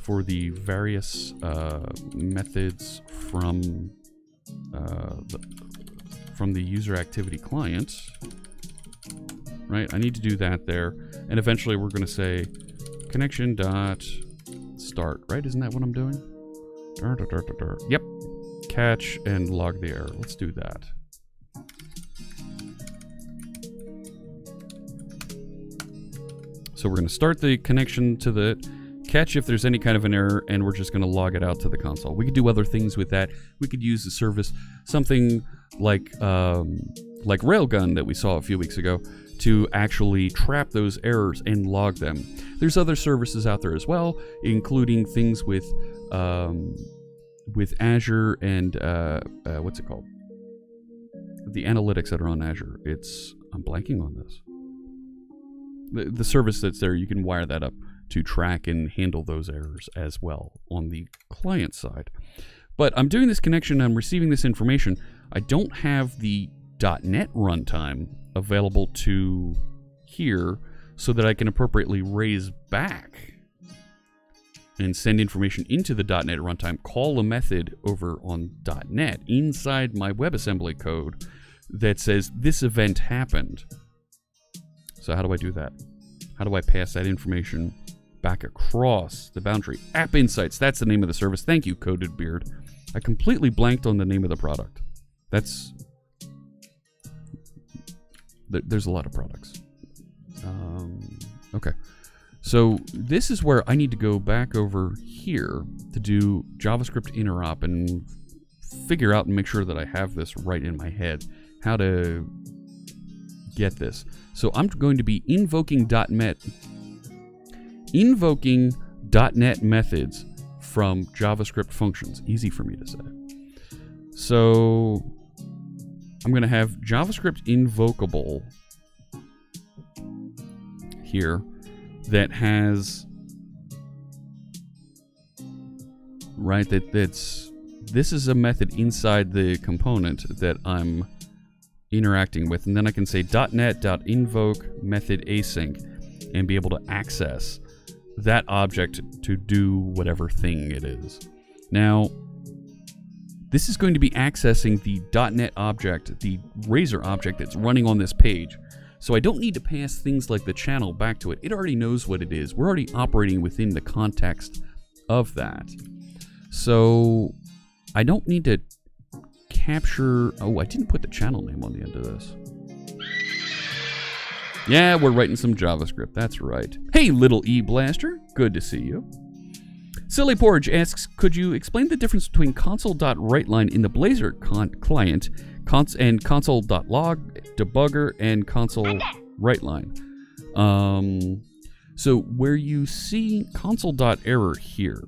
for the various uh, methods from uh, the, from the user activity client, right? I need to do that there. And eventually we're gonna say connection dot start, right? Isn't that what I'm doing? Dar, dar, dar, dar, dar. Yep, catch and log the error. Let's do that. So we're gonna start the connection to the catch if there's any kind of an error, and we're just gonna log it out to the console. We could do other things with that. We could use the service, something like um, like Railgun that we saw a few weeks ago, to actually trap those errors and log them. There's other services out there as well, including things with um, with Azure and uh, uh, what's it called? The analytics that are on Azure. It's, I'm blanking on this. The, the service that's there, you can wire that up to track and handle those errors as well on the client side. But I'm doing this connection, I'm receiving this information. I don't have the .NET runtime available to here so that I can appropriately raise back and send information into the .NET runtime, call a method over on .NET inside my WebAssembly code that says this event happened. So how do I do that? How do I pass that information back across the boundary? App Insights, that's the name of the service. Thank you, Coded Beard. I completely blanked on the name of the product. That's, th there's a lot of products. Um, okay, so this is where I need to go back over here to do JavaScript interop and figure out and make sure that I have this right in my head, how to get this. So I'm going to be invoking .NET, invoking .NET methods from JavaScript functions. Easy for me to say. So I'm going to have JavaScript invocable here that has, right, that that's, this is a method inside the component that I'm interacting with, and then I can say .net.invoke method async and be able to access that object to do whatever thing it is. Now, This is going to be accessing the .NET object, the Razor object that's running on this page. So I don't need to pass things like the channel back to it. It already knows what it is. We're already operating within the context of that. So I don't need to capture... Oh, I didn't put the channel name on the end of this. Yeah, we're writing some JavaScript. That's right. Hey, Little E Blaster. Good to see you. Silly Porridge asks, could you explain the difference between console.writeline in the Blazor con client cons and console.log, debugger, and console.writeline? Um, so where you see console.error here,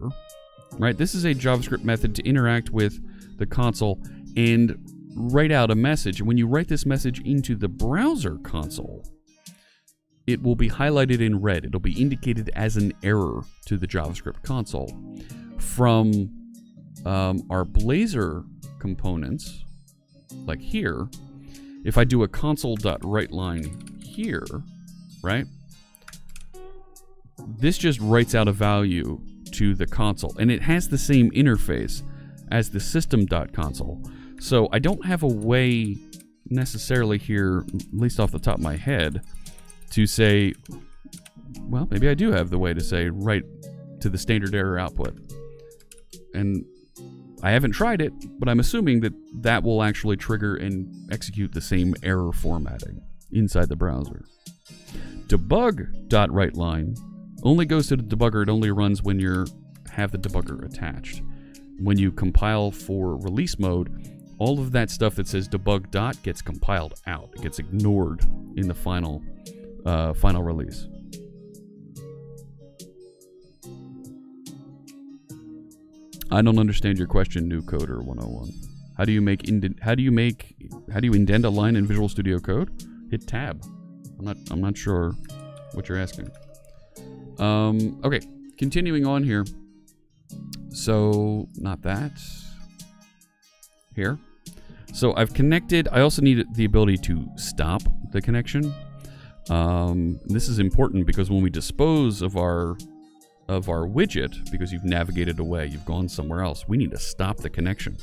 right? This is a JavaScript method to interact with the console and write out a message. And when you write this message into the browser console, it will be highlighted in red. It'll be indicated as an error to the JavaScript console. From um, our Blazor components, like here, if I do a console.writeline here, right? This just writes out a value to the console, and it has the same interface as the system.console. So I don't have a way necessarily here, at least off the top of my head, to say, well, maybe I do have the way to say write to the standard error output. And I haven't tried it, but I'm assuming that that will actually trigger and execute the same error formatting inside the browser. Debug.writeline only goes to the debugger. It only runs when you have the debugger attached. When you compile for release mode, all of that stuff that says debug dot gets compiled out. It gets ignored in the final Uh, final release. I don't understand your question, New Coder one oh one. How do you make indent? How do you make? How do you indent a line in Visual Studio Code? Hit Tab. I'm not. I'm not sure what you're asking. Um, okay, continuing on here. So not that. Here. So I've connected. I also need the ability to stop the connection. Um, this is important because when we dispose of our of our widget, because you've navigated away, you've gone somewhere else, we need to stop the connection.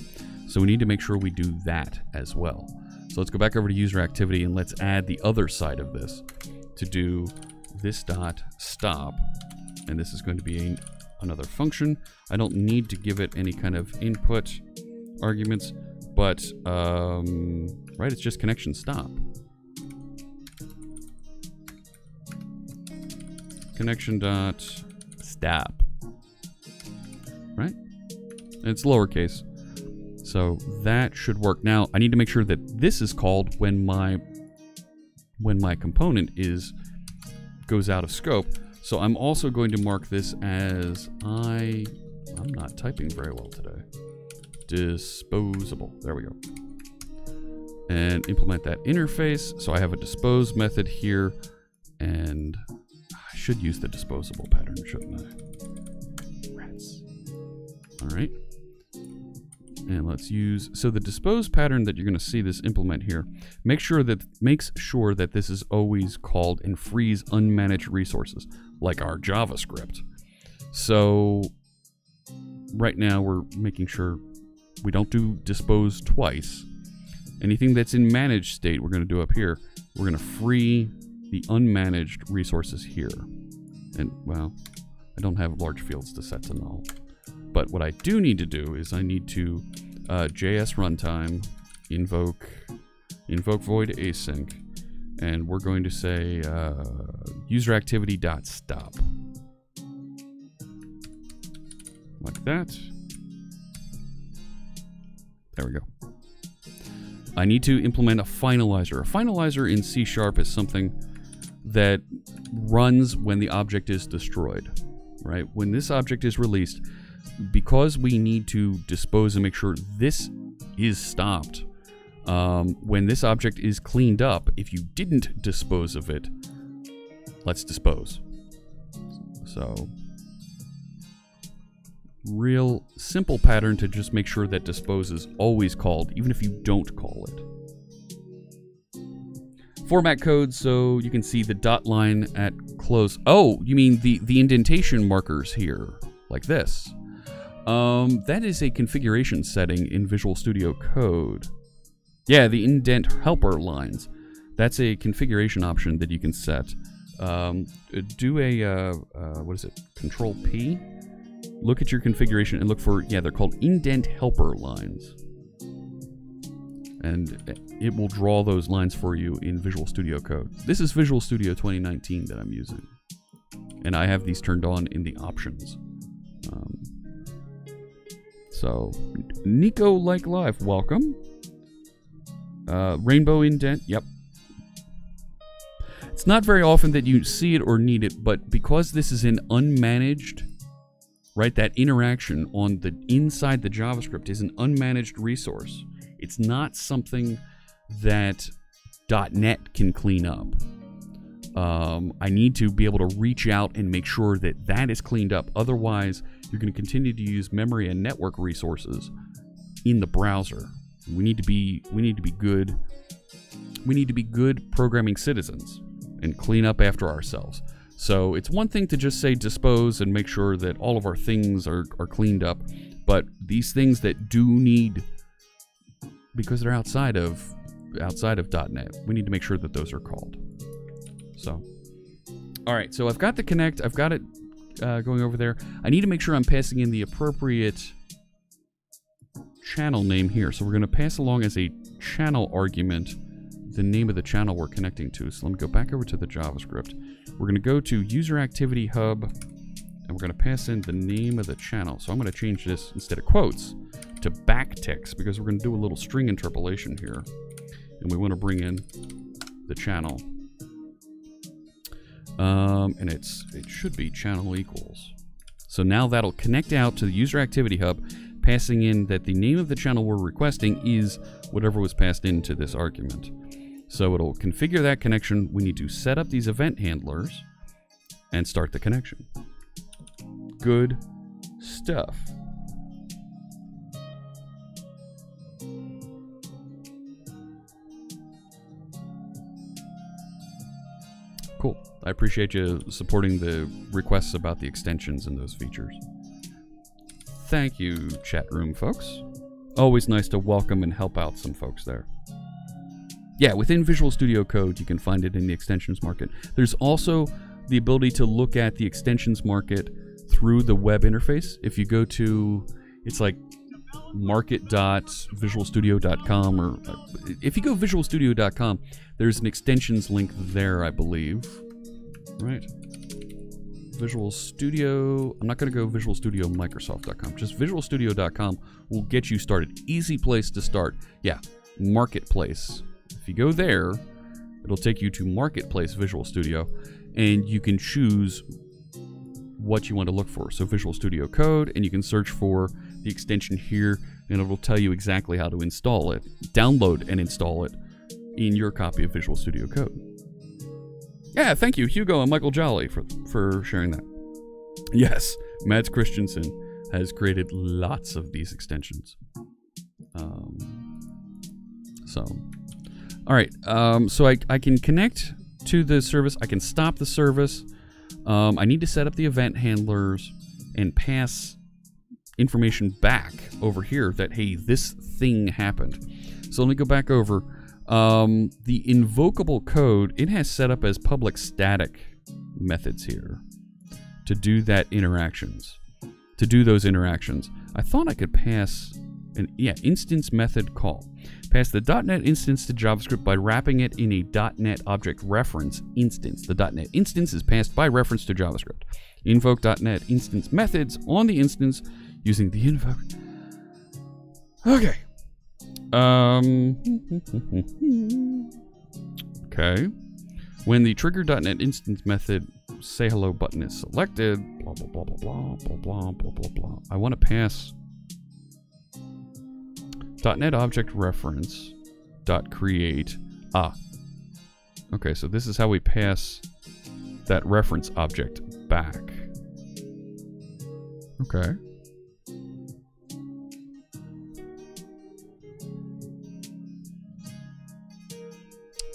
So we need to make sure we do that as well. So let's go back over to user activity and let's add the other side of this to do this dot stop. And this is going to be a, another function. I don't need to give it any kind of input arguments, but um, right, it's just connection stop. Connection dot stop, right? And it's lowercase, so that should work. Now I need to make sure that this is called when my when my component is goes out of scope. So I'm also going to mark this as I I'm not typing very well today. Disposable. There we go. And implement that interface. So I have a dispose method here, and should use the disposable pattern, shouldn't I? Rats. All right. And let's use, so the dispose pattern that you're going to see this implement here, make sure that, makes sure that this is always called and frees unmanaged resources, like our JavaScript. So right now we're making sure we don't do dispose twice. Anything that's in managed state, we're going to do up here. We're going to free the unmanaged resources here. And well, I don't have large fields to set to null, but what I do need to do is I need to uh, J S runtime invoke invoke void async, and we're going to say uh, user activity dot stop, like that. There we go. I need to implement a finalizer. A finalizer in C sharp is something that runs when the object is destroyed, right? When this object is released, because we need to dispose and make sure this is stopped, um, when this object is cleaned up, if you didn't dispose of it, let's dispose. So, real simple pattern to just make sure that dispose is always called, even if you don't call it. Format code, so you can see the dot line at close. Oh, you mean the, the indentation markers here, like this. Um, that is a configuration setting in Visual Studio Code. Yeah, the indent helper lines. That's a configuration option that you can set. Um, do a, uh, uh, what is it, Control P? Look at your configuration and look for, yeah, they're called indent helper lines. And it will draw those lines for you in Visual Studio Code. This is Visual Studio twenty nineteen that I'm using. And I have these turned on in the options. Um, so, Nico Like Live, welcome. Uh, rainbow indent, yep. It's not very often that you see it or need it, but because this is an unmanaged, right, that interaction on the inside the JavaScript is an unmanaged resource. It's not something that dot net can clean up. Um, I need to be able to reach out and make sure that that is cleaned up. Otherwise, you're going to continue to use memory and network resources in the browser. We need to be we need to be good. We need to be good programming citizens and clean up after ourselves. So it's one thing to just say dispose and make sure that all of our things are, are cleaned up, but these things that do need, because they're outside of outside of dot net, we need to make sure that those are called. So, all right, so I've got the connect, I've got it uh, going over there. I need to make sure I'm passing in the appropriate channel name here. So we're gonna pass along as a channel argument the name of the channel we're connecting to. So let me go back over to the JavaScript. We're gonna go to user activity hub and we're gonna pass in the name of the channel. So I'm gonna change this instead of quotes to backticks because we're gonna do a little string interpolation here. And we wanna bring in the channel. Um, and it's it should be channel equals. So now that'll connect out to the user activity hub, passing in that the name of the channel we're requesting is whatever was passed into this argument. So it'll configure that connection. We need to set up these event handlers and start the connection. Good stuff. Cool. I appreciate you supporting the requests about the extensions and those features. Thank you, chat room folks. Always nice to welcome and help out some folks there. Yeah, within Visual Studio Code, you can find it in the extensions market. There's also the ability to look at the extensions market through the web interface. If you go to, it's like market dot visual studio dot com, or if you go visual studio dot com, there's an extensions link there, I believe. Right. Visual Studio, I'm not going to go Visual Studio Microsoft dot com, just visual studio dot com will get you started. Easy place to start. Yeah, marketplace. If you go there, it'll take you to Marketplace Visual Studio, and you can choose what you want to look for. So Visual Studio Code, and you can search for the extension here, and it'll tell you exactly how to install it, download and install it in your copy of Visual Studio Code. Yeah, thank you, Hugo and Michael Jolly, for, for sharing that. Yes, Mads Christensen has created lots of these extensions. Um, so... All right, um, so I, I can connect to the service. I can stop the service. Um, I need to set up the event handlers and pass information back over here that, hey, this thing happened. So let me go back over. Um, the invocable code, it has set up as public static methods here to do that interactions, to do those interactions. I thought I could pass an, yeah, instance method call. Pass the dot net instance to JavaScript by wrapping it in a dot net object reference instance. The dot net instance is passed by reference to JavaScript. Invoke dot net instance methods on the instance using the invoke. Okay. Um. Okay. When the trigger dot net instance method say hello button is selected, blah, blah, blah, blah, blah, blah, blah, blah, blah. I want to pass dot net object reference dot create. Ah, okay, so this is how we pass that reference object back. Okay.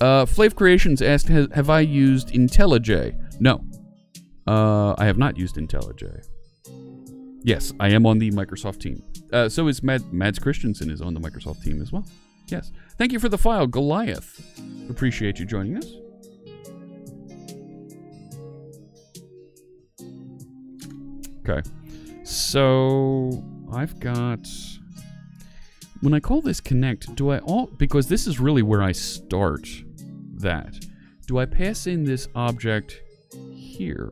Uh, Flav Creations asked, have I used IntelliJ? No, uh, I have not used IntelliJ. Yes, I am on the Microsoft team. Uh, so is Mad Mads Christensen is on the Microsoft team as well. Yes. Thank you for the file, Goliath. Appreciate you joining us. Okay. So I've got... When I call this connect, do I all... Because this is really where I start that. Do I pass in this object here?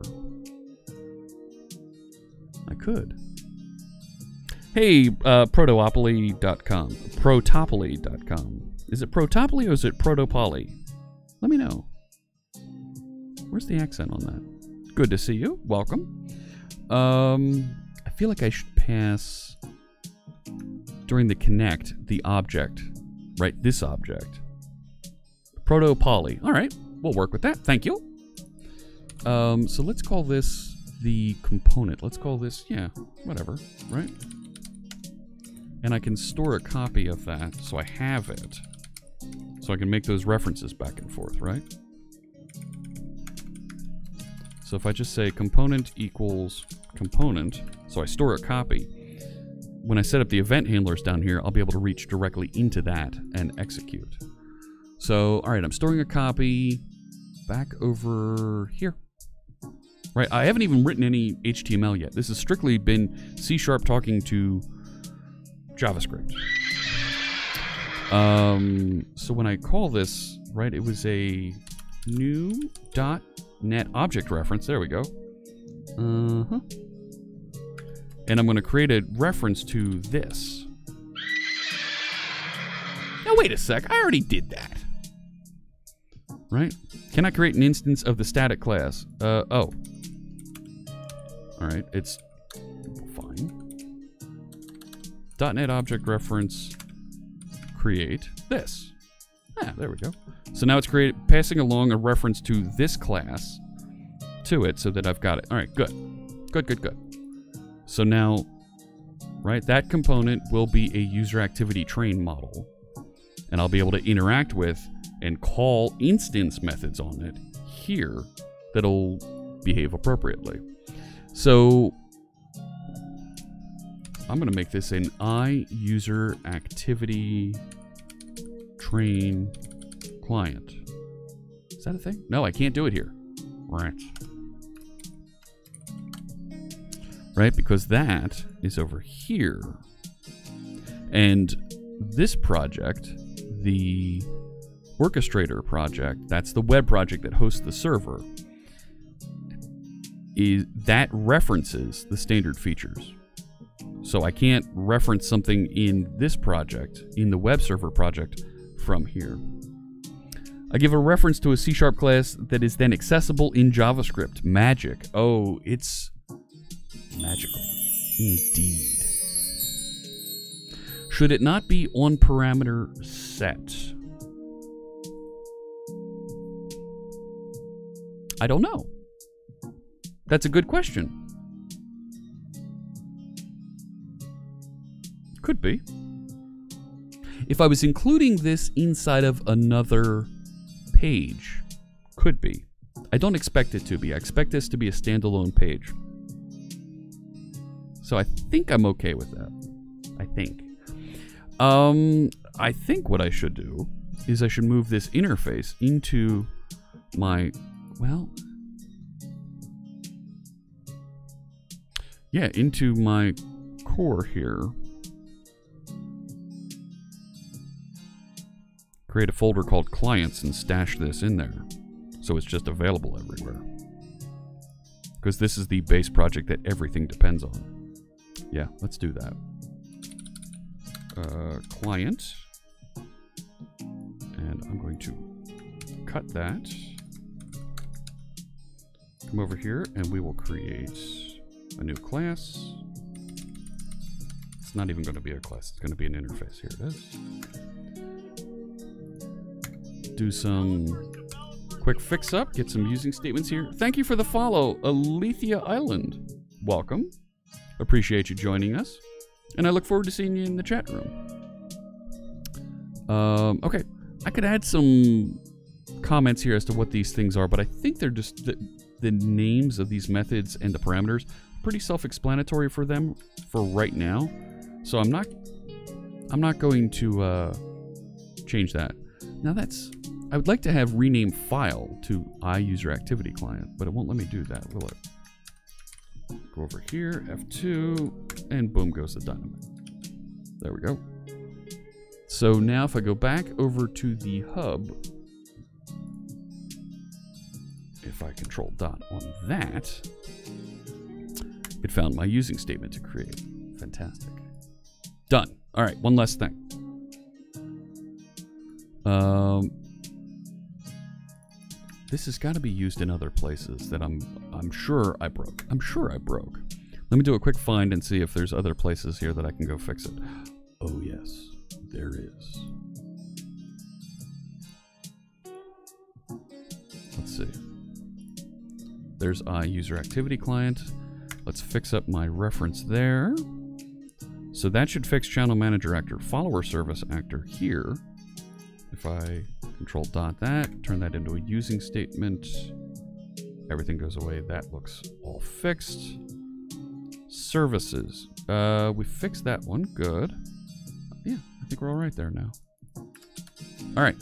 I could. Hey, uh, protopoly dot com. protopoly dot com. Is it protopoly or is it protopoly? Let me know. Where's the accent on that? Good to see you. Welcome. Um, I feel like I should pass, during the connect, the object. Right, this object. Protopoly. All right, we'll work with that. Thank you. Um, so let's call this... the component. Let's call this, yeah, whatever, right? And I can store a copy of that, so I have it. So I can make those references back and forth, right? So if I just say component equals component, so I store a copy, when I set up the event handlers down here, I'll be able to reach directly into that and execute. So, all right, I'm storing a copy back over here. Right, I haven't even written any H T M L yet. This has strictly been C sharp talking to JavaScript. Um, so when I call this, right, it was a new dot net object reference. There we go. Uh-huh. And I'm going to create a reference to this. Now, wait a sec. I already did that. Right? Can I create an instance of the static class? Uh, oh. All right, it's fine. .NET object reference, create this. Ah, there we go. So now it's created, passing along a reference to this class to it so that I've got it. All right, good. Good, good, good. So now, right, that component will be a user activity train model, and I'll be able to interact with and call instance methods on it here that'll behave appropriately. So I'm gonna make this an I user activity train client. Is that a thing? No, I can't do it here. Right. Right, because that is over here. And this project, the orchestrator project, that's the web project that hosts the server, is that references the standard features. So I can't reference something in this project, in the web server project, from here. I give a reference to a C sharp class that is then accessible in JavaScript. Magic. Oh, it's magical. Indeed. Should it not be on parameter set? I don't know. That's a good question. Could be. If I was including this inside of another page, could be. I don't expect it to be. I expect this to be a standalone page. So I think I'm okay with that. I think. Um, I think what I should do is I should move this interface into my... Well, yeah, into my core here. Create a folder called clients and stash this in there, so it's just available everywhere. Because this is the base project that everything depends on. Yeah, let's do that. Uh, client, and I'm going to cut that. Come over here and we will create a new class. It's not even going to be a class. It's going to be an interface. Here it is. Do some quick fix up. Get some using statements here. Thank you for the follow, Alethea Island. Welcome. Appreciate you joining us. And I look forward to seeing you in the chat room. Um, okay. I could add some comments here as to what these things are, but I think they're just... Th the names of these methods and the parameters pretty self-explanatory for them for right now. So I'm not, I'm not going to uh, change that. Now that's, I would like to have rename file to iUserActivityClient, but it won't let me do that, will it? Go over here, F two, and boom goes the dynamite. There we go. So now if I go back over to the hub, if I control dot on that, it found my using statement to create. Fantastic. Done. All right, one last thing. Um, this has got to be used in other places that I'm I'm sure I broke. I'm sure I broke. Let me do a quick find and see if there's other places here that I can go fix it. Oh yes, there is. Let's see. There's iUserActivityClient. Let's fix up my reference there. So that should fix channel manager actor, follower service actor here. If I control dot that, turn that into a using statement, everything goes away. That looks all fixed. Services. Uh, we fixed that one. Good. Yeah, I think we're all right there now. All right.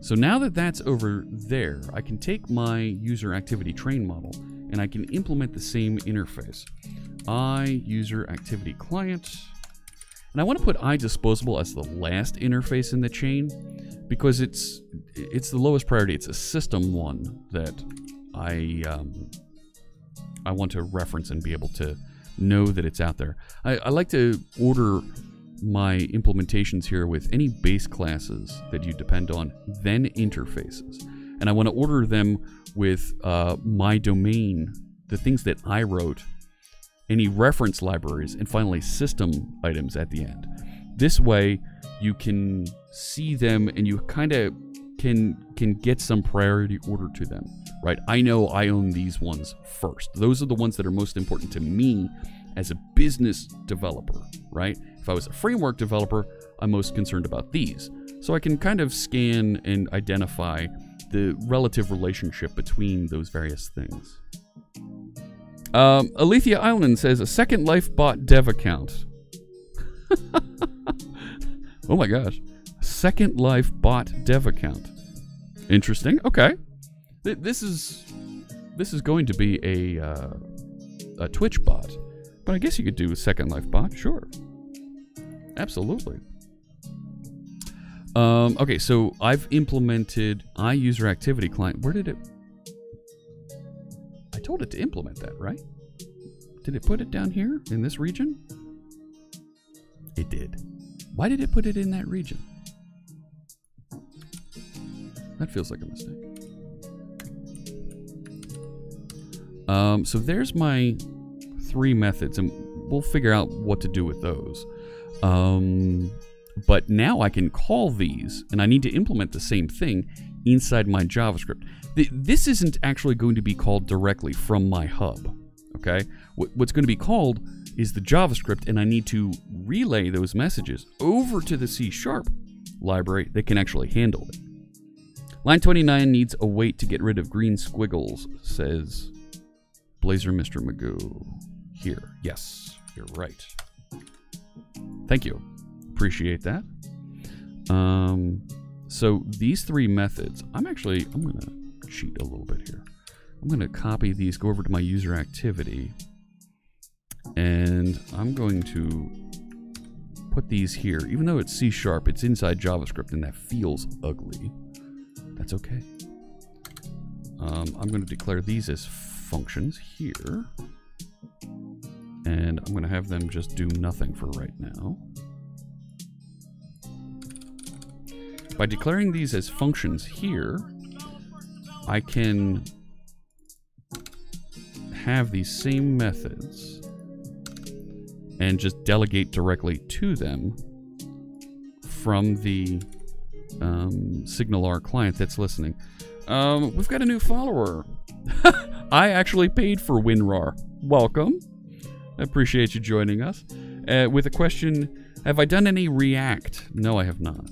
So now that that's over there, I can take my user activity train model and I can implement the same interface. I user activity client. And I want to put iDisposable as the last interface in the chain because it's it's the lowest priority. It's a system one that I um, I want to reference and be able to know that it's out there. I, I like to order my implementations here with any base classes that you depend on, then interfaces. And I want to order them with uh, my domain, the things that I wrote, any reference libraries, and finally system items at the end. This way you can see them and you kind of can can get some priority order to them, right? I know I own these ones first. Those are the ones that are most important to me as a business developer, right? If I was a framework developer, I'm most concerned about these. So I can kind of scan and identify the relative relationship between those various things. Um, Alethea Island says, a Second Life bot dev account. Oh my gosh. Second Life bot dev account. Interesting. Okay. Th this is this is going to be a, uh, a Twitch bot. But I guess you could do a Second Life bot. Sure. Absolutely. Um, okay, so I've implemented iUserActivityClient. Where did it... I told it to implement that, right? Did it put it down here in this region? It did. Why did it put it in that region? That feels like a mistake. Um, so there's my three methods, and we'll figure out what to do with those. Um, but now I can call these, and I need to implement the same thing inside my JavaScript. This isn't actually going to be called directly from my hub, okay? What's going to be called is the JavaScript, and I need to relay those messages over to the C sharp library that can actually handle it. Line twenty-nine needs a wait to get rid of green squiggles, says Blazor Mister Magoo. Here, yes, you're right. Thank you, appreciate that. Um, so these three methods, I'm actually, I'm going to cheat a little bit here. I'm going to copy these, go over to my user activity, and I'm going to put these here. Even though it's C sharp, it's inside JavaScript, and that feels ugly. That's okay. Um, I'm going to declare these as functions here, and I'm going to have them just do nothing for right now. By declaring these as functions here, I can have these same methods and just delegate directly to them from the um, SignalR client that's listening. Um, we've got a new follower. I actually paid for WinRAR. Welcome. I appreciate you joining us. Uh, with a question, have I done any React? No, I have not.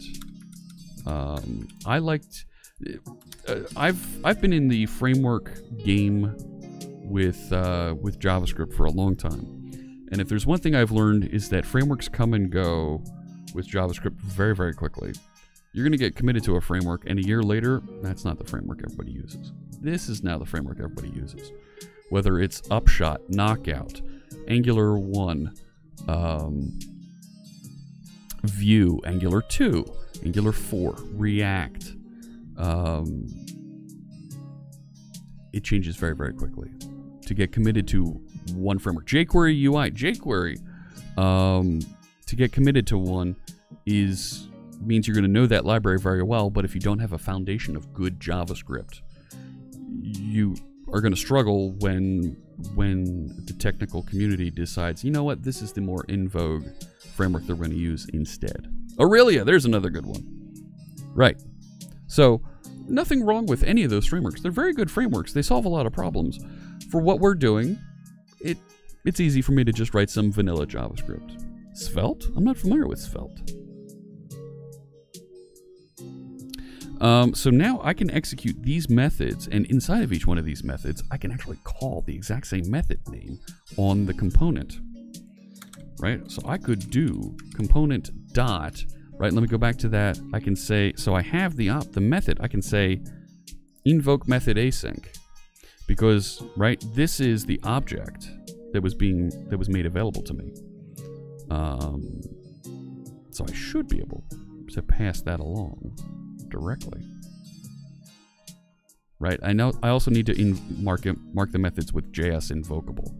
Um, I liked... Uh, I've I've been in the framework game with uh, with JavaScript for a long time. And if there's one thing I've learned is that frameworks come and go with JavaScript very, very quickly. You're going to get committed to a framework, and a year later, that's not the framework everybody uses. This is now the framework everybody uses. Whether it's Upshot, Knockout, Angular one, um, Vue, Angular two, Angular four, React. Um, it changes very, very quickly to get committed to one framework. jQuery U I, jQuery, um, to get committed to one is means you're going to know that library very well, but if you don't have a foundation of good JavaScript, you are going to struggle when when the technical community decides, you know what, this is the more in vogue framework they're going to use instead. Aurelia, there's another good one. Right. So nothing wrong with any of those frameworks. They're very good frameworks. They solve a lot of problems. For what we're doing, it it's easy for me to just write some vanilla JavaScript. Svelte? I'm not familiar with Svelte. Um, so now I can execute these methods, and inside of each one of these methods, I can actually call the exact same method name on the component, right? So I could do component dot, right? Let me go back to that. I can say, so I have the op, the method, I can say invoke method async, because, right, this is the object that was being, that was made available to me. Um, so I should be able to pass that along directly, right? I know I also need to in mark it, mark the methods with J S invocable.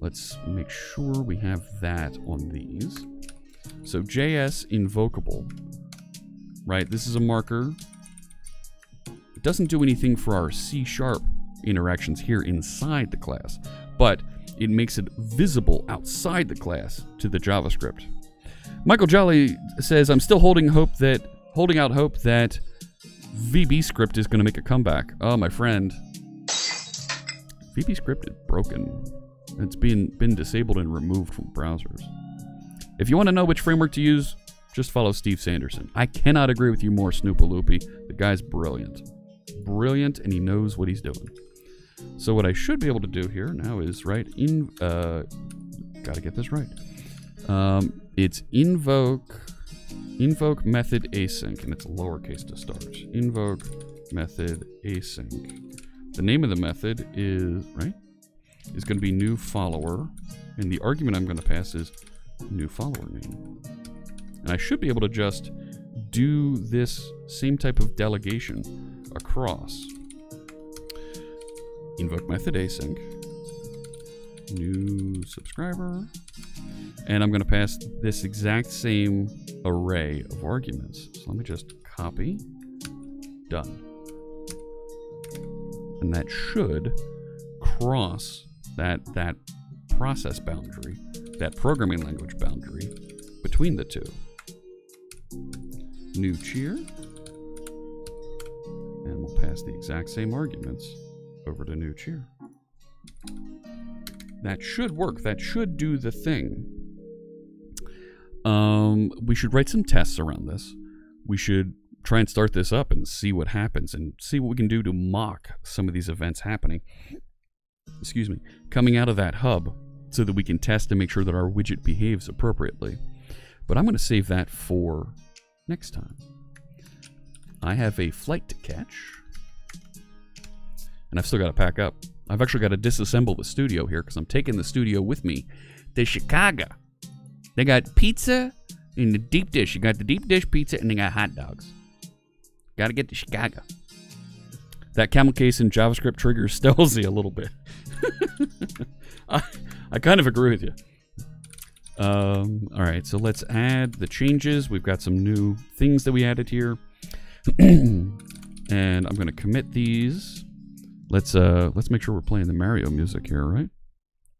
Let's make sure we have that on these. So J S invocable, right? This is a marker. It doesn't do anything for our C sharp interactions here inside the class, but it makes it visible outside the class to the JavaScript. Michael Jolly says, I'm still holding hope that Holding out hope that VBScript is going to make a comeback. Oh, my friend, VBScript is broken. It's been been disabled and removed from browsers. If you want to know which framework to use, just follow Steve Sanderson. I cannot agree with you more, Snoopaloopy. The guy's brilliant, brilliant, and he knows what he's doing. So what I should be able to do here now is right in. Uh, gotta get this right. Um, it's invoke. Invoke method async, and it's lowercase to start. Invoke method async. The name of the method is, right, is going to be new follower, and the argument I'm going to pass is new follower name. And I should be able to just do this same type of delegation across. Invoke method async. New subscriber, and I'm going to pass this exact same array of arguments. So let me just copy, done, and that should cross that that process boundary, that programming language boundary between the two. New cheer, and we'll pass the exact same arguments over to new cheer. That should work. That should do the thing. Um, we should write some tests around this. We should try and start this up and see what happens and see what we can do to mock some of these events happening. Excuse me. Coming out of that hub so that we can test and make sure that our widget behaves appropriately. But I'm going to save that for next time. I have a flight to catch. And I've still got to pack up. I've actually got to disassemble the studio here because I'm taking the studio with me to Chicago. They got pizza in the deep dish. You got the deep dish pizza and they got hot dogs. Got to get to Chicago. That camel case in JavaScript triggers Stelzy a little bit. I, I kind of agree with you. Um, all right, so let's add the changes. We've got some new things that we added here. And I'm going to commit these. Let's uh let's make sure we're playing the Mario music here, right?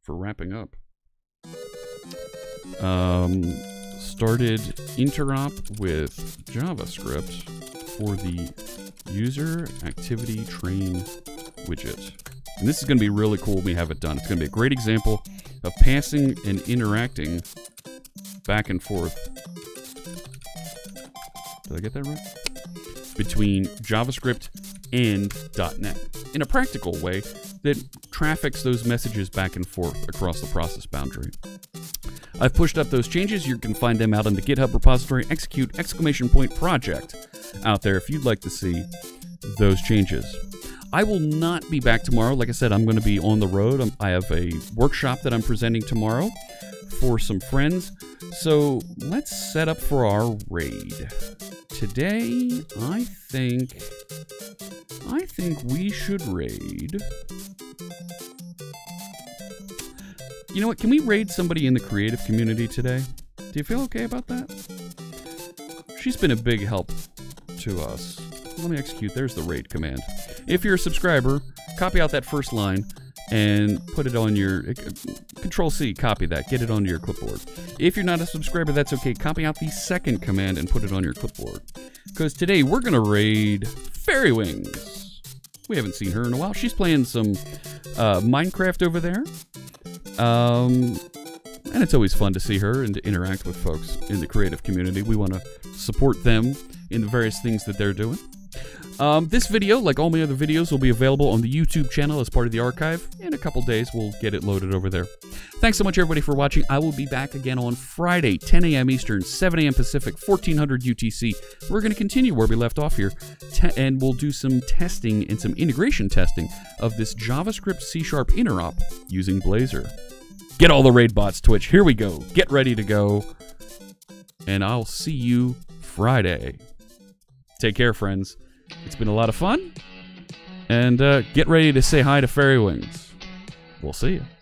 For wrapping up. Um started interop with JavaScript for the user activity train widget. And this is gonna be really cool when we have it done. It's gonna be a great example of passing and interacting back and forth. Did I get that right? Between JavaScript and dot net. In a practical way, that traffics those messages back and forth across the process boundary. I've pushed up those changes. You can find them out in the GitHub repository execute exclamation point project out there if you'd like to see those changes. I will not be back tomorrow. Like I said, I'm going to be on the road. I'm, I have a workshop that I'm presenting tomorrow for some friends. So let's set up for our raid. Today, I think, I think we should raid. You know what? Can we raid somebody in the creative community today? Do you feel okay about that? She's been a big help to us. Let me execute. There's the raid command. If you're a subscriber, copy out that first line and put it on your... Control C, copy that. Get it onto your clipboard. If you're not a subscriber, that's okay. Copy out the second command and put it on your clipboard. Because today we're going to raid Fairy Wings. We haven't seen her in a while. She's playing some uh, Minecraft over there. Um, and it's always fun to see her and to interact with folks in the creative community. We want to support them in the various things that they're doing. Um, this video, like all my other videos, will be available on the YouTube channel as part of the archive. In a couple days, we'll get it loaded over there. Thanks so much, everybody, for watching. I will be back again on Friday, ten A M Eastern, seven A M Pacific, fourteen hundred U T C. We're going to continue where we left off here, Te and we'll do some testing and some integration testing of this JavaScript C sharp interop using Blazor. Get all the raid bots, Twitch. Here we go. Get ready to go. And I'll see you Friday. Take care, friends. It's been a lot of fun, and uh, get ready to say hi to Fairy Wings. We'll see you.